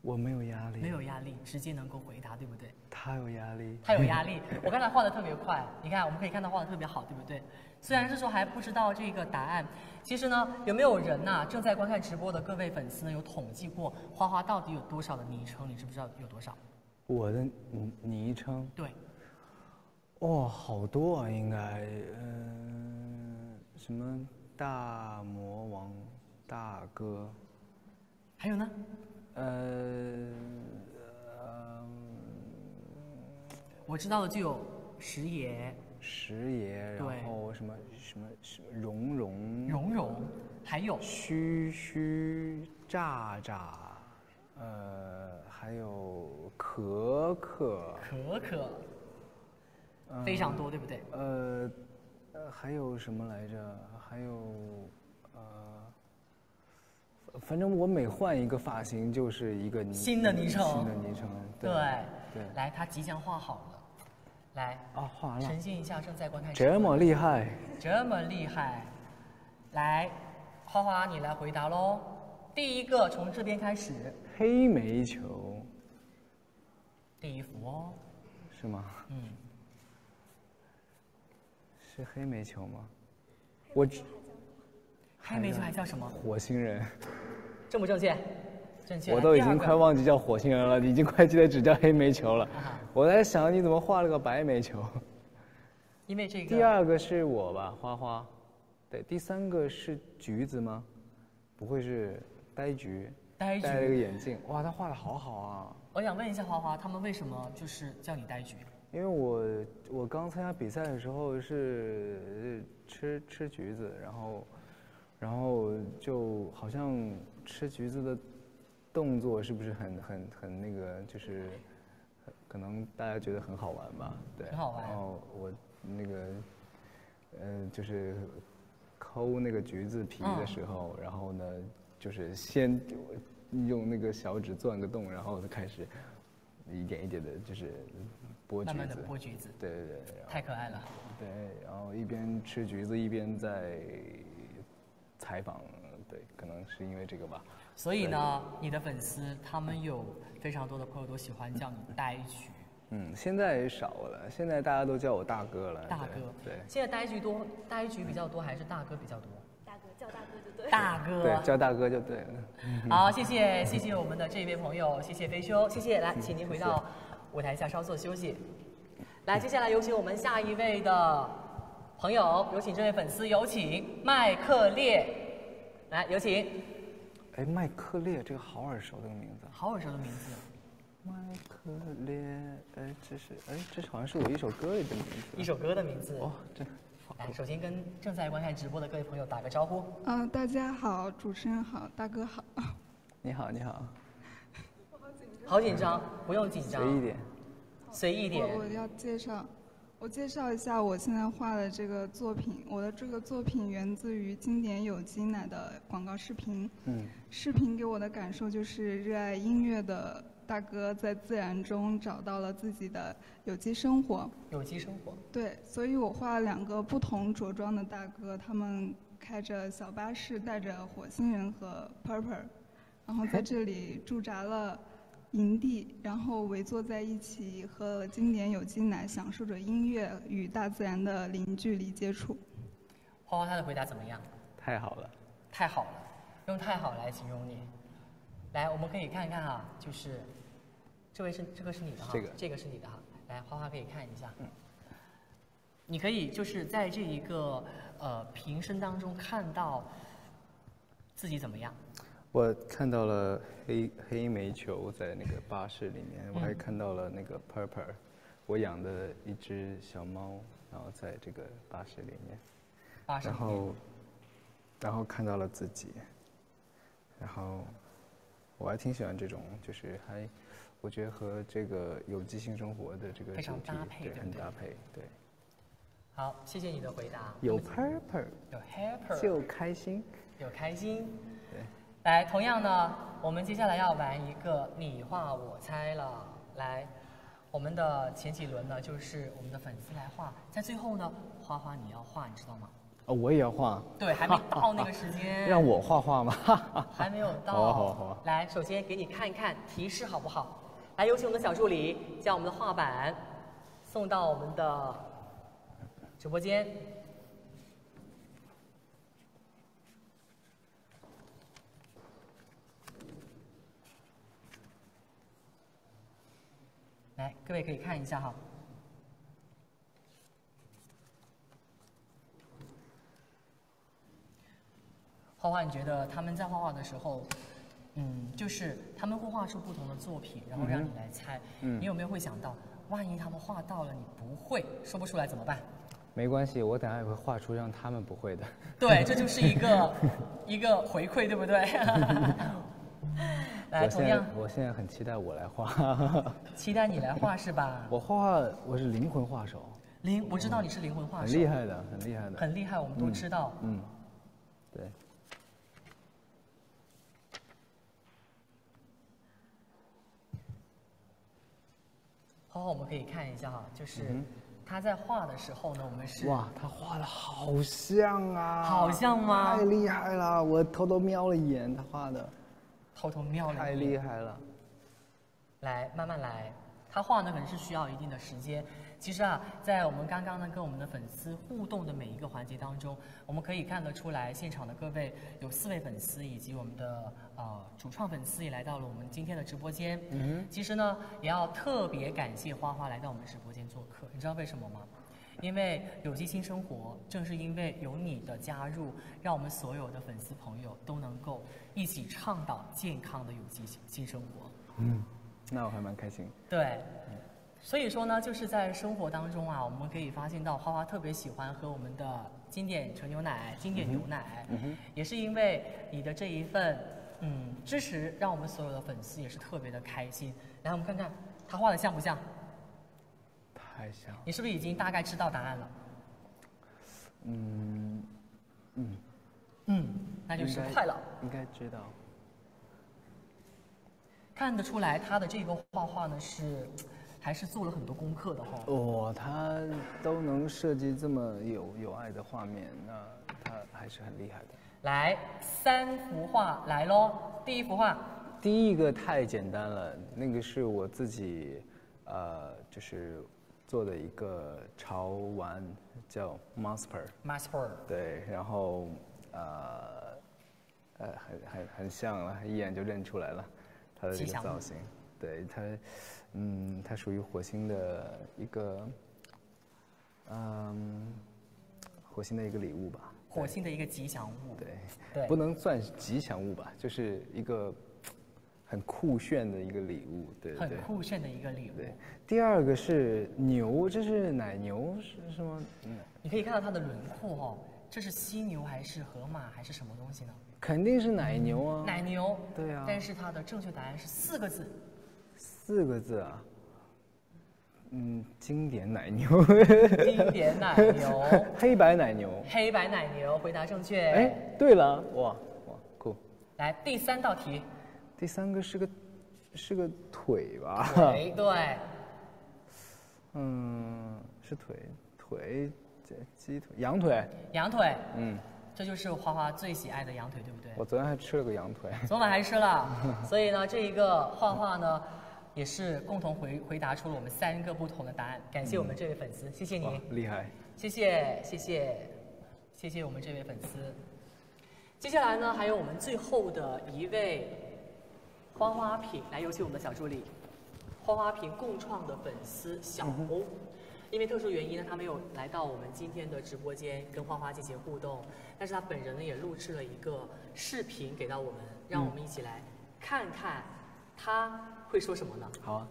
我没有压力，没有压力，直接能够回答，对不对？他有压力，他有压力。我刚才画的特别快，你看，我们可以看到画的特别好，对不对？虽然是说还不知道这个答案，其实呢，有没有人呐、啊、正在观看直播的各位粉丝呢，有统计过花花到底有多少的昵称？你知不知道有多少？我的昵称？对。哦，好多啊，应该，嗯、呃，什么大魔王、大哥，还有呢？ 呃，呃我知道的就有石爷，石爷，然后什么什么什么蓉蓉，蓉蓉，还有虚虚炸炸，呃，还有可可，可可，呃、非常多，对不对？呃，还有什么来着？还有。 反正我每换一个发型就是一个新的昵称，新的昵称。对对，对来，他即将画好了。来啊，画了。沉浸一下正在观看。这么厉害！这么厉害！来，花花，你来回答喽。第一个，从这边开始。黑煤球。第一幅哦。是吗？嗯。是黑煤球吗？我。黑煤球还叫什么？火星人。正不正确？正确。我都已经快忘记叫火星人了，已经快记得只叫黑煤球了。啊 我在想你怎么画了个白煤球，因为这个。第二个是我吧，花花，对，第三个是橘子吗？不会是呆橘？呆橘。戴了个眼镜，哇，他画的好好啊！我想问一下花花，他们为什么就是叫你呆橘？因为我我刚参加比赛的时候是吃吃橘子，然后然后就好像吃橘子的动作是不是很很很那个就是。 可能大家觉得很好玩吧，对，很好玩。然后我那个，呃，就是抠那个橘子皮的时候，嗯、然后呢，就是先用那个小指钻个洞，然后就开始一点一点的，就是剥橘子。慢慢的剥橘子。对对对。太可爱了。对，然后一边吃橘子一边在采访，对，可能是因为这个吧。 所以呢，你的粉丝他们有非常多的朋友都喜欢叫你呆橘。嗯，现在也少了，现在大家都叫我大哥了。大哥，对。现在呆橘多，呆橘比较多还是大哥比较多？大哥叫大哥就对了。大哥。对，叫大哥就对了。好，谢谢谢谢我们的这一位朋友，谢谢飞兄，谢谢。来，请您回到舞台下稍作休息。来，接下来有请我们下一位的朋友，有请这位粉丝，有请麦克烈。来，有请。 哎，麦克烈这个好耳熟的名字，好耳熟的名字。麦克烈，哎，这是哎，这是好像是我一首歌里的名字，一首歌的名字。哦，这。来，首先跟正在观看直播的各位朋友打个招呼。嗯、呃，大家好，主持人好，大哥好。你好，你好。我好紧张。好紧张，不用紧张。随意点。随意点。我要介绍，我介绍一下我现在画的这个作品。我的这个作品源自于经典有机奶的广告视频。嗯。 视频给我的感受就是热爱音乐的大哥在自然中找到了自己的有机生活。有机生活。对，所以我画了两个不同着装的大哥，他们开着小巴士，带着火星人和 Purple， 然后在这里驻扎了营地，然后围坐在一起喝了经典有机奶，享受着音乐与大自然的零距离接触。花花，他的回答怎么样？太好了。太好了。 用太好来形容你，来，我们可以看看啊，就是，这位是这个是你的哈，这个这个是你的哈，来，花花可以看一下，嗯、你可以就是在这一个呃瓶身当中看到自己怎么样？我看到了黑黑煤球在那个巴士里面，嗯、我还看到了那个 Purple， 我养的一只小猫，然后在这个巴士里面，巴士里面然后然后看到了自己。 然后，我还挺喜欢这种，就是还，我觉得和这个有机性生活的这个非常搭配，对，很搭配，对。好，谢谢你的回答。有 purple， 有 happy， 就开心，有开心。对。来，同样呢，我们接下来要玩一个你画我猜了。来，我们的前几轮呢，就是我们的粉丝来画，在最后呢，花花你要画，你知道吗？ 哦，我也要画。对，还没到那个时间。让我画画吗？还没有到。好啊，好啊，好啊。来，首先给你看一看提示好不好？来，有请我们的小助理将我们的画板送到我们的直播间。来，各位可以看一下哈。 画画，你觉得他们在画画的时候，嗯，就是他们会画出不同的作品，然后让你来猜。嗯，你有没有会想到，万一他们画到了你不会说不出来怎么办？没关系，我等下也会画出让他们不会的。对，这就是一个一个回馈，对不对？来，同样，我现在很期待我来画。期待你来画是吧？我画画，我是灵魂画手。灵，我知道你是灵魂画手。很厉害的，很厉害的。很厉害，我们都知道。嗯，对。 好，我们可以看一下哈，就是他在画的时候呢，我们是哇，他画的好像啊，好像吗？太厉害了！我偷偷瞄了一眼他画的，偷偷瞄了一眼，太厉害了。来，慢慢来。 他画呢，可能是需要一定的时间。其实啊，在我们刚刚呢跟我们的粉丝互动的每一个环节当中，我们可以看得出来，现场的各位有四位粉丝以及我们的呃主创粉丝也来到了我们今天的直播间。嗯。其实呢，也要特别感谢花花来到我们直播间做客，你知道为什么吗？因为有机新生活，正是因为有你的加入，让我们所有的粉丝朋友都能够一起倡导健康的有机新生活。嗯。 那我还蛮开心。对，所以说呢，就是在生活当中啊，我们可以发现到花花特别喜欢喝我们的经典纯牛奶、经典牛奶，嗯嗯、也是因为你的这一份嗯支持，让我们所有的粉丝也是特别的开心。来，我们看看他画的像不像？太像。你是不是已经大概知道答案了？嗯嗯嗯，那就是快乐。应该知道。 看得出来，他的这个画画呢是，还是做了很多功课的哈、哦。哦，他都能设计这么有有爱的画面，那他还是很厉害的。来，三幅画来喽。第一幅画，第一个太简单了，那个是我自己，呃，就是做的一个潮玩，叫 Marsper。Marsper。对，然后呃，呃，很很很像了，一眼就认出来了。 它的这个造型，对它，嗯，它属于火星的一个，嗯，火星的一个礼物吧。火星的一个吉祥物。对，对不能算吉祥物吧，就是一个很酷炫的一个礼物。对，很酷炫的一个礼物。对，第二个是牛，这是奶牛是什么？嗯，你可以看到它的轮廓哦，这是犀牛还是河马还是什么东西呢？ 肯定是奶牛啊！奶牛，对啊。但是它的正确答案是四个字。四个字啊？嗯，经典奶牛。经典奶牛。黑白奶牛。黑白奶牛，回答正确。哎，对了，哇哇，酷！来，第三道题。第三个是个是个腿吧？腿，对。嗯，是腿，腿，这鸡腿，羊腿。羊腿。嗯。 这就是花花最喜爱的羊腿，对不对？我昨天还吃了个羊腿，昨晚还吃了。所以呢，这一个画画呢，也是共同回回答出了我们三个不同的答案。感谢我们这位粉丝，嗯、谢谢你，厉害，谢谢谢谢谢谢我们这位粉丝。接下来呢，还有我们最后的一位花花瓶，来有请我们的小助理，花花瓶共创的粉丝小欧。嗯 因为特殊原因呢，他没有来到我们今天的直播间跟花花进行互动，但是他本人呢也录制了一个视频给到我们，让我们一起来看看他会说什么呢？好啊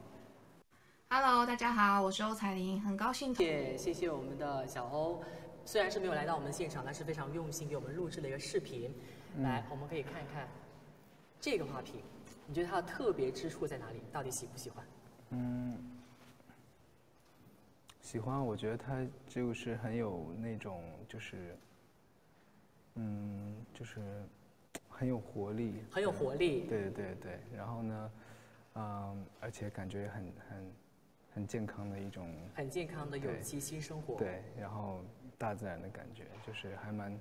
，Hello， 大家好，我是欧彩玲，很高兴。也谢谢我们的小欧，虽然是没有来到我们现场，但是非常用心给我们录制了一个视频。嗯、来，我们可以看看这个花瓶，你觉得它的特别之处在哪里？到底喜不喜欢？嗯。 喜欢，我觉得他就是很有那种，就是，嗯，就是很有活力，很有活力。对对对对。然后呢，嗯，而且感觉很很很健康的一种，很健康的有机新生活。对，然后大自然的感觉，就是还蛮，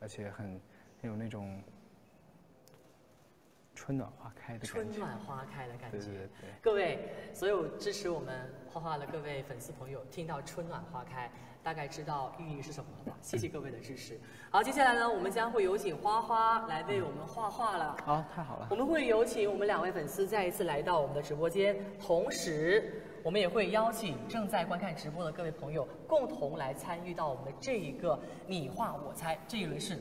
而且很很有那种春暖花开的感觉。春暖花开的感觉。对对对。各位，所有支持我们 画画的各位粉丝朋友，听到“春暖花开”，大概知道寓意是什么了吧？谢谢各位的支持。好，接下来呢，我们将会有请花花来为我们画画了。好、哦，太好了。我们会有请我们两位粉丝再一次来到我们的直播间，同时我们也会邀请正在观看直播的各位朋友，共同来参与到我们的这一个“你画我猜”这一轮是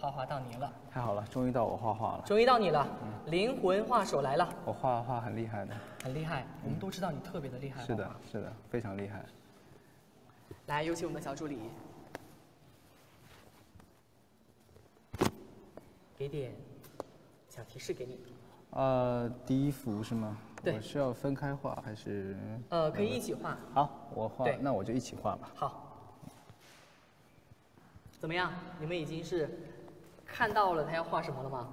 花花到你了。太好了，终于到我画画了。终于到你了，嗯、灵魂画手来了。我画画很厉害的。 很厉害，我们都知道你特别的厉害。嗯、是的，是的，非常厉害。来，有请我们的小助理，给点小提示给你。呃，第一幅是吗？对。我是要分开画还是？呃，可以一起画。好，我画。那我就一起画吧。好。怎么样？你们已经是看到了他要画什么了吗？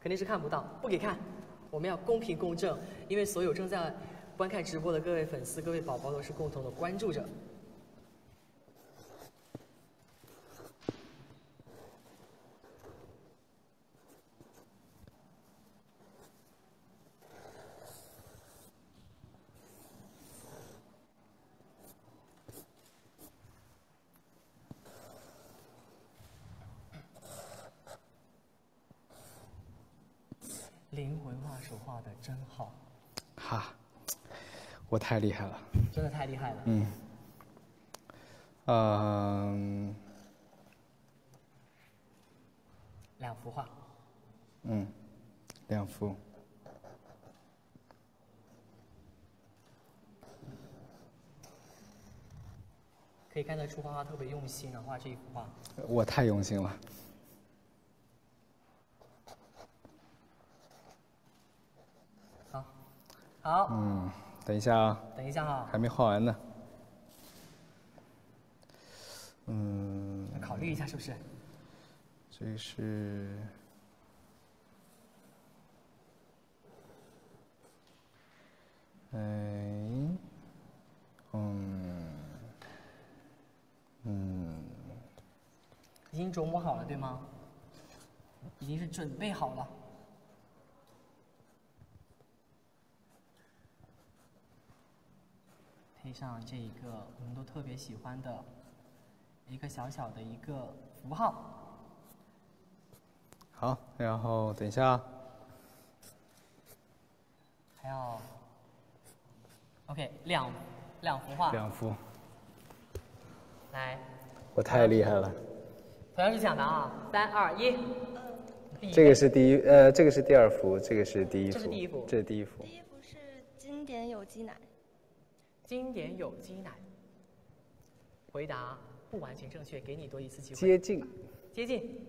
肯定是看不到，不给看。 我们要公平公正，因为所有正在观看直播的各位粉丝、各位宝宝都是共同的关注者。灵魂画手画的真好。哈，我太厉害了。真的太厉害了。嗯。嗯、呃。 两幅画，嗯，两幅。可以看得出花花特别用心啊，画这一幅画。我太用心了。好，好。嗯，等一下啊。等一下啊。还没画完呢。嗯。考虑一下，是不是？ 这是哎，嗯，嗯，已经琢磨好了，对吗？已经是准备好了。配上这一个我们都特别喜欢的一个小小的一个符号。 好，然后等一下，还要 ，OK， 两两幅画，两幅，来，我太厉害了，同样是抢答啊，三二一，这个是第一，呃，这个是第二幅，这个是第一幅，这是第一幅，这是第一幅，第一幅是经典有机奶，经典有机奶，回答不完全正确，给你多一次机会，接近，接近。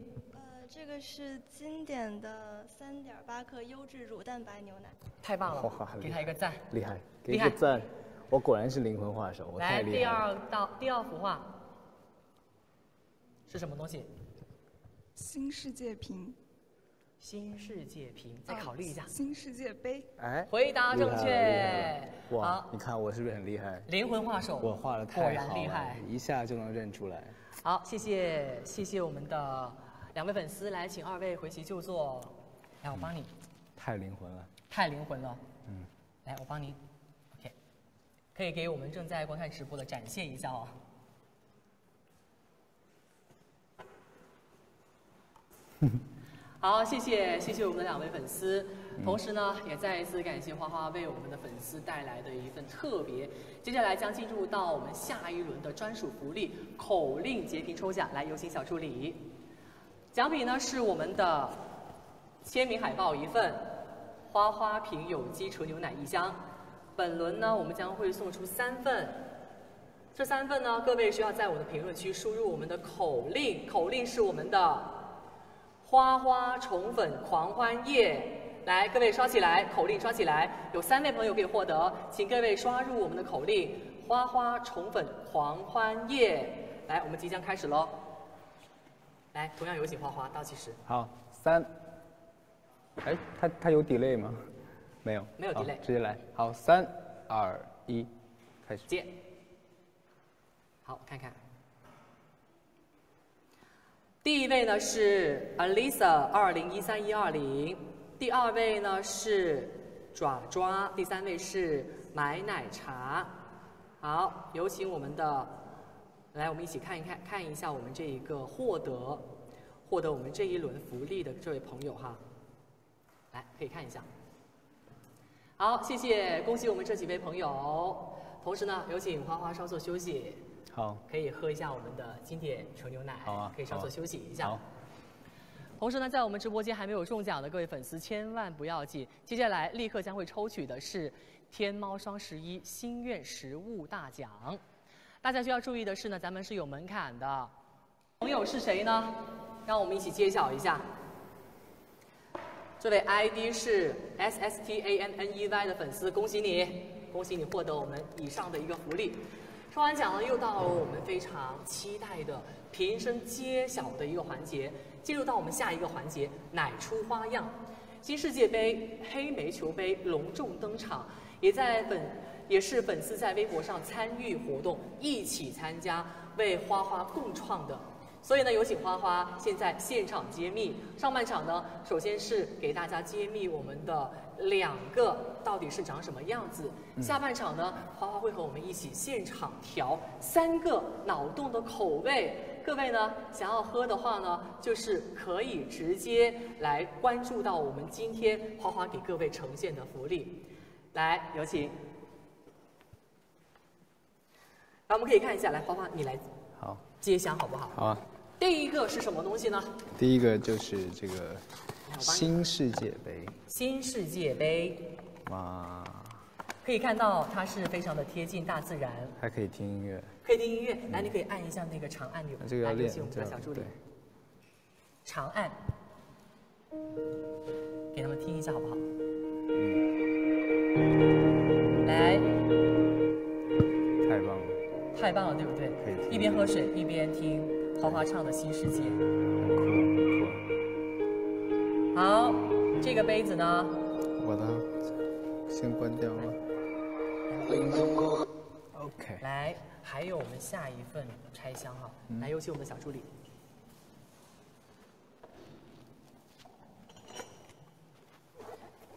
这个是经典的三点八克优质乳蛋白牛奶，太棒了，给他一个赞，厉害，给一个赞，我果然是灵魂画手，我太厉害了。来，第二道第二幅画是什么东西？新世界瓶，新世界瓶，再考虑一下。新世界杯，哎，回答正确。哇，你看我是不是很厉害？灵魂画手，我画的太好了，一下就能认出来。好，谢谢谢谢我们的。 两位粉丝，来，请二位回席就坐。来，我帮你。太灵魂了。太灵魂了。嗯。来，我帮你。OK。可以给我们正在观看直播的展现一下哦。好，谢谢谢谢我们的两位粉丝。同时呢，也再一次感谢花花为我们的粉丝带来的一份特别。接下来将进入到我们下一轮的专属福利口令截屏抽奖，来，有请小助理。 奖品呢是我们的签名海报一份，花花瓶有机纯牛奶一箱。本轮呢，我们将会送出三份，这三份呢，各位需要在我的评论区输入我们的口令，口令是我们的花花宠粉狂欢夜。来，各位刷起来，口令刷起来，有三位朋友可以获得，请各位刷入我们的口令花花宠粉狂欢夜。来，我们即将开始喽。 来，同样有请花花倒计时。好，三。哎，它它有 delay 吗？没有，没有 delay， 直接来。好，三二一，开始。接。好，看看。第一位呢是 Alisa 二零一三一二零，第二位呢是爪爪，第三位是买奶茶。好，有请我们的。 来，我们一起看一看，看一下我们这一个获得获得我们这一轮福利的这位朋友哈，来可以看一下。好，谢谢，恭喜我们这几位朋友。同时呢，有请花花稍作休息。好，可以喝一下我们的经典纯牛奶。好啊，可以稍作休息一下。好。同时呢，在我们直播间还没有中奖的各位粉丝，千万不要急，接下来立刻将会抽取的是天猫双十一心愿食物大奖。 大家需要注意的是呢，咱们是有门槛的。朋友是谁呢？让我们一起揭晓一下。这位 I D 是 S S T A N N E Y 的粉丝，恭喜你，恭喜你获得我们以上的一个福利。抽完奖呢，又到了我们非常期待的平生揭晓的一个环节，进入到我们下一个环节，奶出花样。新世界杯、黑煤球杯隆重登场，也在本。 也是粉丝在微博上参与活动，一起参加为花花共创的。所以呢，有请花花现在现场揭秘。上半场呢，首先是给大家揭秘我们的两个到底是长什么样子。嗯、下半场呢，花花会和我们一起现场调三个脑洞的口味，各位呢想要喝的话呢，就是可以直接来关注到我们今天花花给各位呈现的福利。来，有请。那我们可以看一下，来，花花你来揭箱好不好？好啊。第一个是什么东西呢？第一个就是这个新世界杯。新世界杯。哇。 可以看到，它是非常的贴近大自然，还可以听音乐，可以听音乐。来，你可以按一下那个长按钮，这个要练，我们的小助理，长按，给他们听一下好不好？来，太棒了，太棒了，对不对？可以听，一边喝水一边听花花唱的新世界，很酷，好，这个杯子呢？我的，先关掉了。 OK， 来，还有我们下一份拆箱哈、啊，嗯、来有请我们的小助理。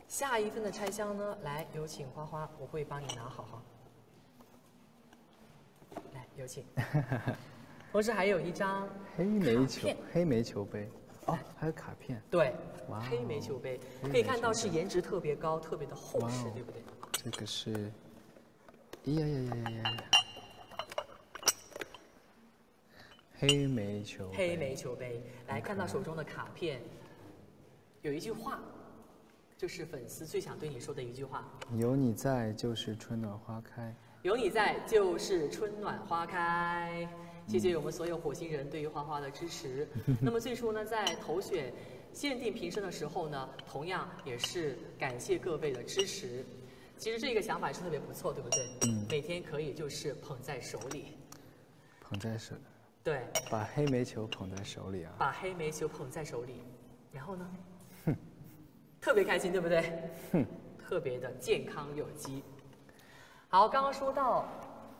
下一份的拆箱呢，来有请花花，我会帮你拿好哈。来，有请。同时还有一张黑煤球，黑煤球杯。 哦，还有卡片。对，哇，黑煤球杯可以看到是颜值特别高，特别的厚实，对不对？这个是，呀呀呀呀呀！黑煤球。黑煤球杯，来看到手中的卡片，有一句话，就是粉丝最想对你说的一句话：有你在，就是春暖花开。有你在，就是春暖花开。 谢谢我们所有火星人对于花花的支持。那么最初呢，在投选限定评审的时候呢，同样也是感谢各位的支持。其实这个想法是特别不错，对不对？嗯。每天可以就是捧在手里。捧在手。对。把黑煤球捧在手里啊。把黑煤球捧在手里，然后呢？哼。特别开心，对不对？哼。特别的健康有机。好，刚刚说到。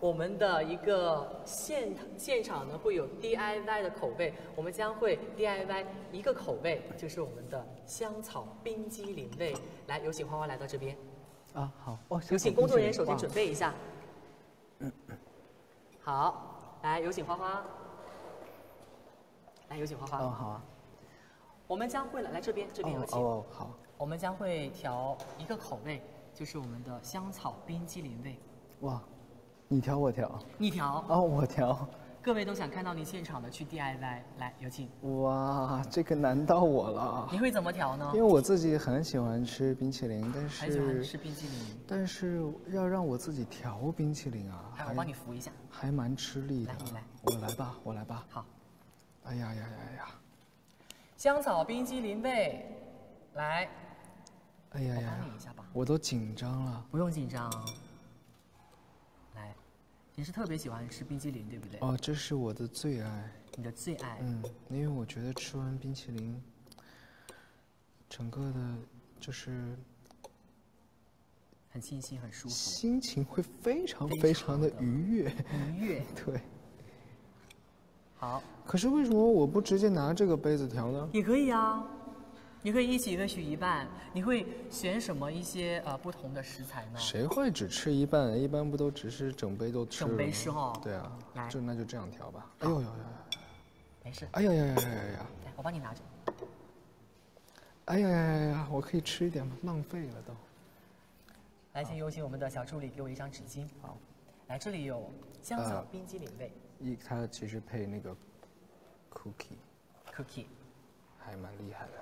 我们的一个现现场呢会有 D I Y 的口味，我们将会 D I Y 一个口味，就是我们的香草冰激凌味。来，有请花花来到这边。啊，好，哦，有请工作人员首先准备一下。嗯好，来，有请花花。来，有请花花。哦，好啊。我们将会来来这边，这边有请。哦，哦好。我们将会调一个口味，就是我们的香草冰激凌味。哇。 你调我调，你调哦我调，各位都想看到你现场的去 D I Y， 来有请。哇，这个难到我了。你会怎么调呢？因为我自己很喜欢吃冰淇淋，但是很喜欢吃冰淇淋，但是要让我自己调冰淇淋啊，来我帮你扶一下，还蛮吃力的。来你来，我来吧，我来吧。好。哎呀呀呀呀！香草冰激凌味，来。哎呀呀！我帮你一下吧。我都紧张了。不用紧张。 你是特别喜欢吃冰淇淋，对不对？哦，这是我的最爱。你的最爱？嗯，因为我觉得吃完冰淇淋，整个的，就是很清新，很舒服，心情会非常非常的愉悦。愉悦。对。好。可是为什么我不直接拿这个杯子调呢？也可以啊，你可以一起各取一半。你会选什么一些呃不同的食材呢？谁会只吃一半？一般不都只是整杯都吃？整杯吃哦。对啊，来，就那就这样调吧。哎呦呦呦，没事。哎呀呀呀呀呀！来，我帮你拿着。哎呀呀呀呀！我可以吃一点吗？浪费了都。来，请有请我们的小助理给我一张纸巾。好。来，这里有香草冰激凌味。一，它其实配那个 cookie。cookie。还蛮厉害的。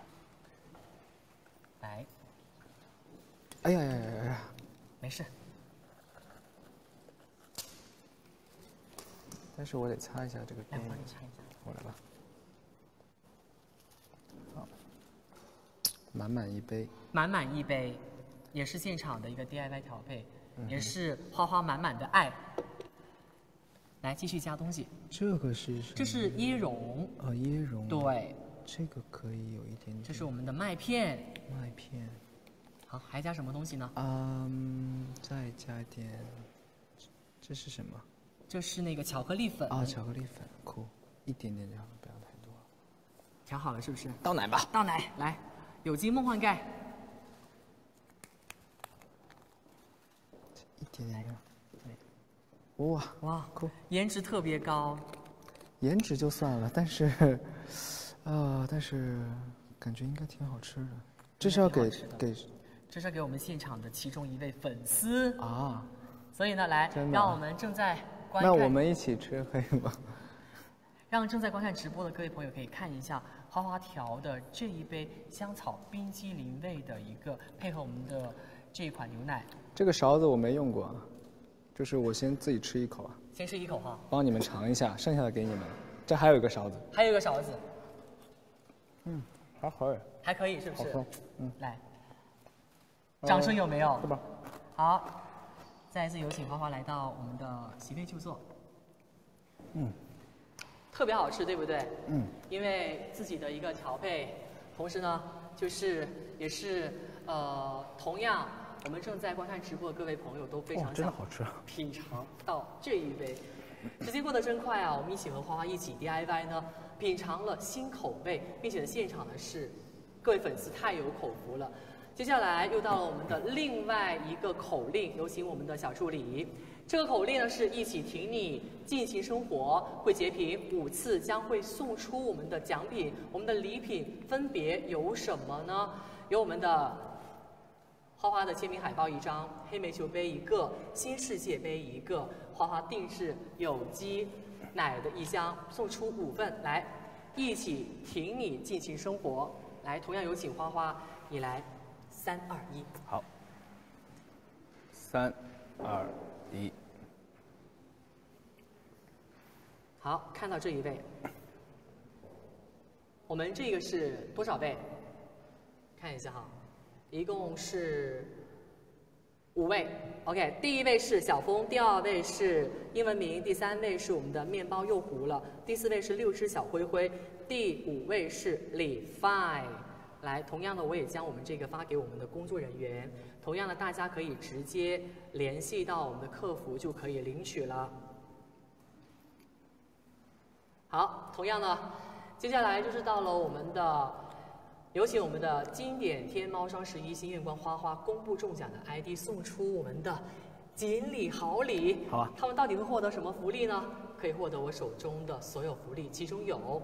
来，哎呀呀呀呀！没事，但是我得擦一下这个边。来，我帮你擦一下。我来吧。好，满满一杯。满满一杯，也是现场的一个 D I Y 调配，嗯、也是花花满满的爱。来，继续加东西。这个是什么？这是椰蓉。哦，椰蓉。对。 这个可以有一点点。这是我们的麦片。麦片。好，还加什么东西呢？嗯，再加点。这是什么？这是那个巧克力粉。啊，巧克力粉，酷，一点点就好，不要太多。调好了是不是？倒奶吧。倒奶，来，有机梦幻钙。一点点。对。哇哇，酷！颜值特别高。颜值就算了，但是，啊、呃，但是感觉应该挺好吃的。这是要给给，这是要给我们现场的其中一位粉丝啊。所以呢，来，让我们正在观看。那我们一起吃可以吗？让正在观看直播的各位朋友可以看一下花花条的这一杯香草冰激凌味的一个配合我们的这一款牛奶。这个勺子我没用过，就是我先自己吃一口啊。先吃一口哈，帮你们尝一下，剩下的给你们。这还有一个勺子，还有一个勺子。嗯，还可以，还可以是不是？嗯，来，掌声有没有？是吧？好，再一次有请花花来到我们的席位就坐。嗯。 特别好吃，对不对？嗯。因为自己的一个调配，同时呢，就是也是呃，同样我们正在观看直播的各位朋友都非常想品尝到这一杯。哦、时间过得真快啊！我们一起和花花一起 D I Y 呢，品尝了新口味，并且现场呢是各位粉丝太有口福了。接下来又到了我们的另外一个口令，有请我们的小助理。 这个口令呢是一起挺你尽情生活，会截屏五次将会送出我们的奖品，我们的礼品分别有什么呢？有我们的花花的签名海报一张，黑煤球杯一个，新世界杯一个，花花定制有机奶的一箱，送出五份来，一起挺你尽情生活。来，同样有请花花，你来，三二一，好，三二。 一，好，看到这一位，我们这个是多少位？看一下哈，一共是五位。OK， 第一位是小峰，第二位是英文名，第三位是我们的面包又糊了，第四位是六只小灰灰，第五位是李 Fine。 来，同样的，我也将我们这个发给我们的工作人员。同样的，大家可以直接联系到我们的客服就可以领取了。好，同样的，接下来就是到了我们的，有请我们的经典天猫双十一新月光花花公布中奖的 I D， 送出我们的锦鲤好礼。好啊。他们到底会获得什么福利呢？可以获得我手中的所有福利，其中有。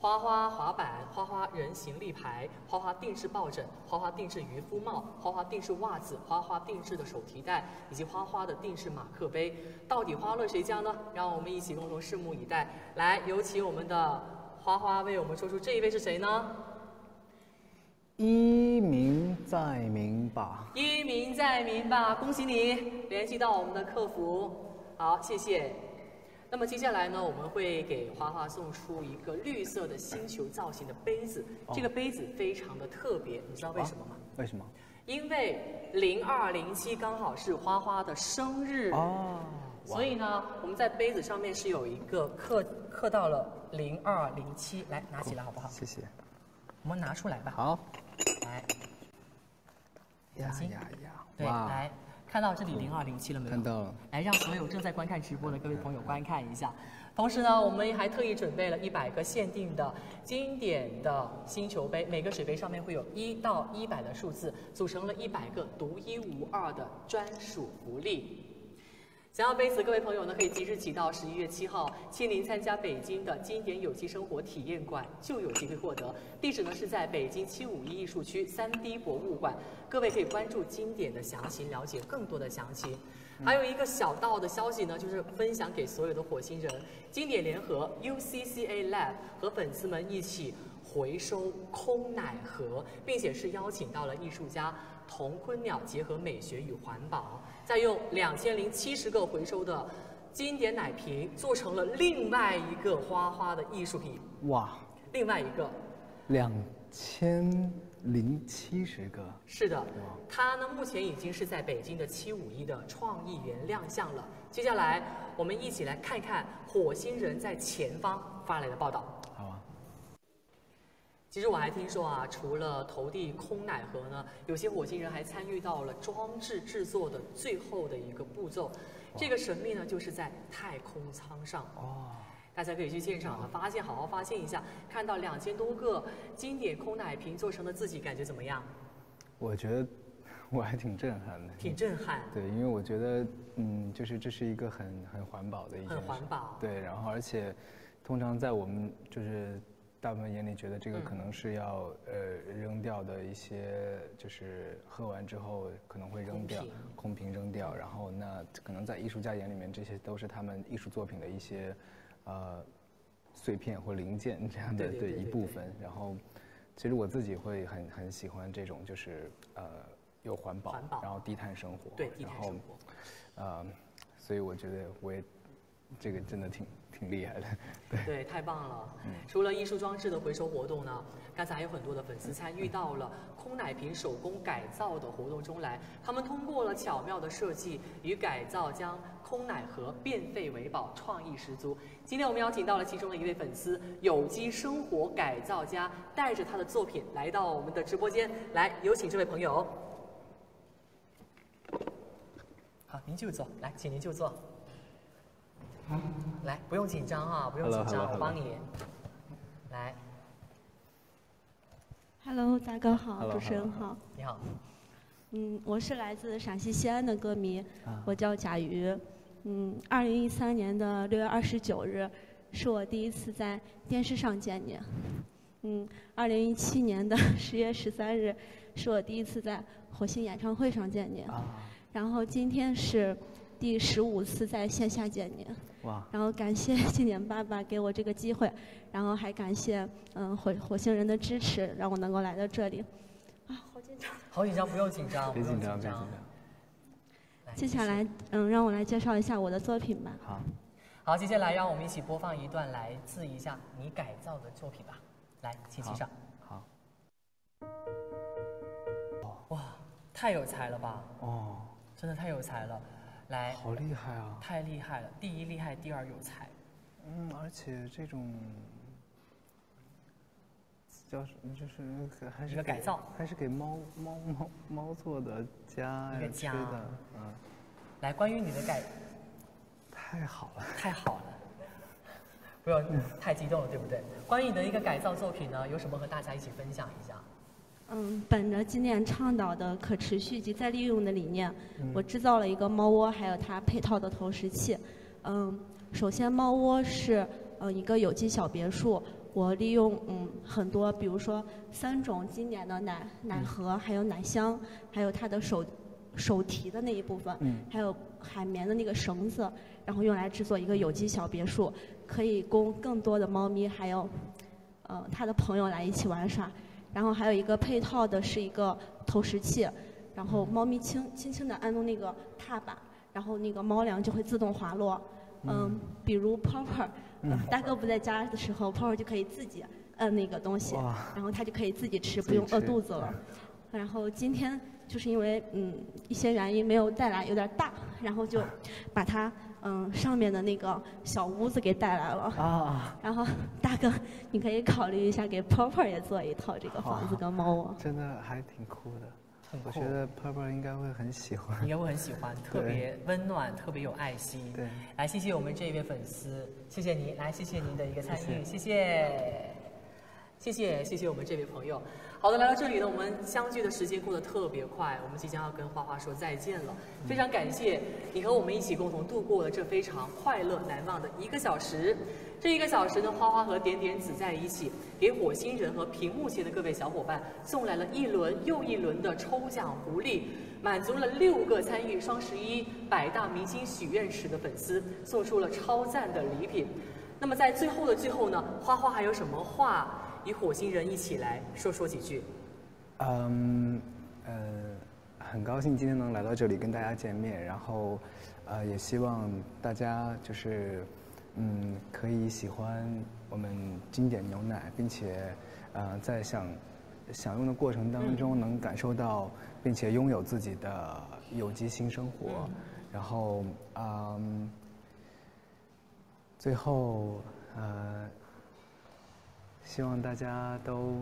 花花滑板、花花人形立牌、花花定制抱枕、花花定制渔夫帽、花花定制袜子、花花定制的手提袋，以及花花的定制马克杯。到底花落谁家呢？让我们一起共同拭目以待。来，有请我们的花花为我们说出这一位是谁呢？一鸣在明吧。一鸣在明吧，恭喜你！联系到我们的客服。好，谢谢。 那么接下来呢，我们会给花花送出一个绿色的星球造型的杯子。哦、这个杯子非常的特别，你知道为什么吗？啊、为什么？因为零二零七刚好是花花的生日哦，所以呢，我们在杯子上面是有一个刻刻到了零二零七。来，拿起来好不好？谢谢。我们拿出来吧。好。来。呀呀呀！对，来。 看到这里零二零七了没有？看到了。来，让所有正在观看直播的各位朋友观看一下。同时呢，我们还特意准备了一百个限定的经典的星球杯，每个水杯上面会有一到一百的数字，组成了一百个独一无二的专属福利。想要杯子，各位朋友呢可以即日起到十一月七号，亲临参加北京的经典有机生活体验馆，就有机会获得。地址呢是在北京七五一艺术区三 D 博物馆。 各位可以关注经典的详情，了解更多的详情。还有一个小道的消息呢，就是分享给所有的火星人。经典联合 U C C A Lab 和粉丝们一起回收空奶盒，并且是邀请到了艺术家童坤鸟，结合美学与环保，再用两千零七十个回收的经典奶瓶，做成了另外一个花花的艺术品。哇！另外一个两千。 零七十个，是的，它呢目前已经是在北京的七五一的创意园亮相了。接下来我们一起来看看火星人在前方发来的报道。好啊。其实我还听说啊，除了投递空奶盒呢，有些火星人还参与到了装置制作的最后的一个步骤。这个神秘呢，就是在太空舱上。哦。 大家可以去现场呢发现，好好发现一下。看到两千多个经典空奶瓶做成的自己，感觉怎么样？我觉得我还挺震撼的。挺震撼。对，因为我觉得，嗯，就是这是一个很很环保的一件事。很环保。对，然后而且。通常在我们就是大部分眼里觉得这个可能是要、嗯、呃扔掉的一些，就是喝完之后可能会扔掉空瓶, 空瓶扔掉，然后那可能在艺术家眼里面，这些都是他们艺术作品的一些呃碎片或零件这样的对一部分。然后其实我自己会很很喜欢这种，就是呃又环保，环保然后低碳生活，对低碳生活，呃，所以我觉得我也。这个真的挺挺厉害的，对，对太棒了。嗯、除了艺术装置的回收活动呢，刚才还有很多的粉丝参与到了空奶瓶手工改造的活动中来。他们通过了巧妙的设计与改造，将空奶盒变废为宝，创意十足。今天我们邀请到了其中的一位粉丝，有机生活改造家，带着他的作品来到我们的直播间。来，有请这位朋友。好，您就坐，来，请您就坐。 来，不用紧张啊，不用紧张， hello, hello, hello. 我帮你。来 ，Hello， 大哥好， hello, 主持人好， hello, hello. 你好。嗯，我是来自陕西西安的歌迷，啊、我叫贾瑜。嗯，二零一三年的六月二十九日，是我第一次在电视上见你。嗯，二零一七年的十月十三日，是我第一次在火星演唱会上见你。啊、然后今天是。 第十五次在线下见您，然后感谢庆典爸爸给我这个机会，然后还感谢嗯火火星人的支持，让我能够来到这里。啊，好紧张！好紧张，不用紧张，别紧张，别紧张。接下来，嗯，让我来介绍一下我的作品吧。好，好，接下来让我们一起播放一段来自一下你改造的作品吧。来，请欣赏。好。哇，太有才了吧！哦，真的太有才了。 来，好厉害啊！太厉害了，第一厉害，第二有才。嗯，而且这种叫什么，就是还是一个改造，还是给猫猫猫猫做的家，一个家吃的，嗯。来，关于你的改，太好了，太好了，不要太激动了，对不对？关于你的一个改造作品呢，有什么和大家一起分享一下？ 嗯，本着今年倡导的可持续及再利用的理念，嗯、我制造了一个猫窝，还有它配套的投食器。嗯，首先猫窝是嗯一个有机小别墅，我利用嗯很多，比如说三种经典的奶奶盒，还有奶箱，还有它的手手提的那一部分，嗯、还有海绵的那个绳子，然后用来制作一个有机小别墅，可以供更多的猫咪还有呃它的朋友来一起玩耍。 然后还有一个配套的是一个投食器，然后猫咪轻轻轻地按动那个踏板，然后那个猫粮就会自动滑落。嗯，嗯比如 Purple，、嗯呃、大哥不在家的时候 ，Purple 就可以自己摁那个东西，然后它就可以自己吃，不用饿肚子了。然后今天就是因为嗯一些原因没有带来，有点大，然后就把它嗯上面的那个小屋子给带来了。啊。然后大哥，你可以考虑一下给 Purple 也做一套这个房子跟猫窝。真的还挺酷的，很酷。我觉得 Purple 应该会很喜欢。应该会很喜欢，特别温暖，特别有爱心。对。来，谢谢我们这一位粉丝，谢谢您，来谢谢您的一个参与，谢谢。 谢谢，谢谢我们这位朋友。好的，来到这里呢，我们相聚的时间过得特别快，我们即将要跟花花说再见了。非常感谢你和我们一起共同度过了这非常快乐难忘的一个小时。这一个小时呢，花花和点点子在一起，给火星人和屏幕前的各位小伙伴送来了一轮又一轮的抽奖福利，满足了六个参与双十一百大明星许愿池的粉丝，送出了超赞的礼品。那么在最后的最后呢，花花还有什么话？ 与火星人一起来说说几句。嗯，呃，很高兴今天能来到这里跟大家见面，然后，呃，也希望大家就是，嗯，可以喜欢我们经典牛奶，并且，呃，在享享用的过程当中能感受到，并且拥有自己的有机新生活。嗯、然后，嗯，最后，呃。 希望大家都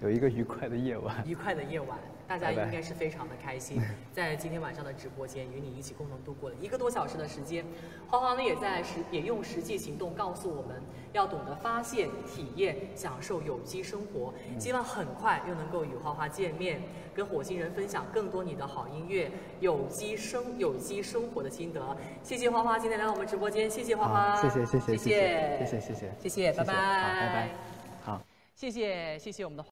有一个愉快的夜晚。愉快的夜晚，大家应该是非常的开心，拜拜在今天晚上的直播间与你一起共同度过了一个多小时的时间。黄黄呢也在实也用实际行动告诉我们要懂得发现、体验、享受有机生活。嗯、希望很快又能够与花花见面，跟火星人分享更多你的好音乐、有机生有机生活的心得。谢谢花花今天来到我们直播间，谢谢花花，谢谢谢谢谢谢谢谢谢谢谢，拜拜，好，拜拜，好。 谢谢，谢谢我们的。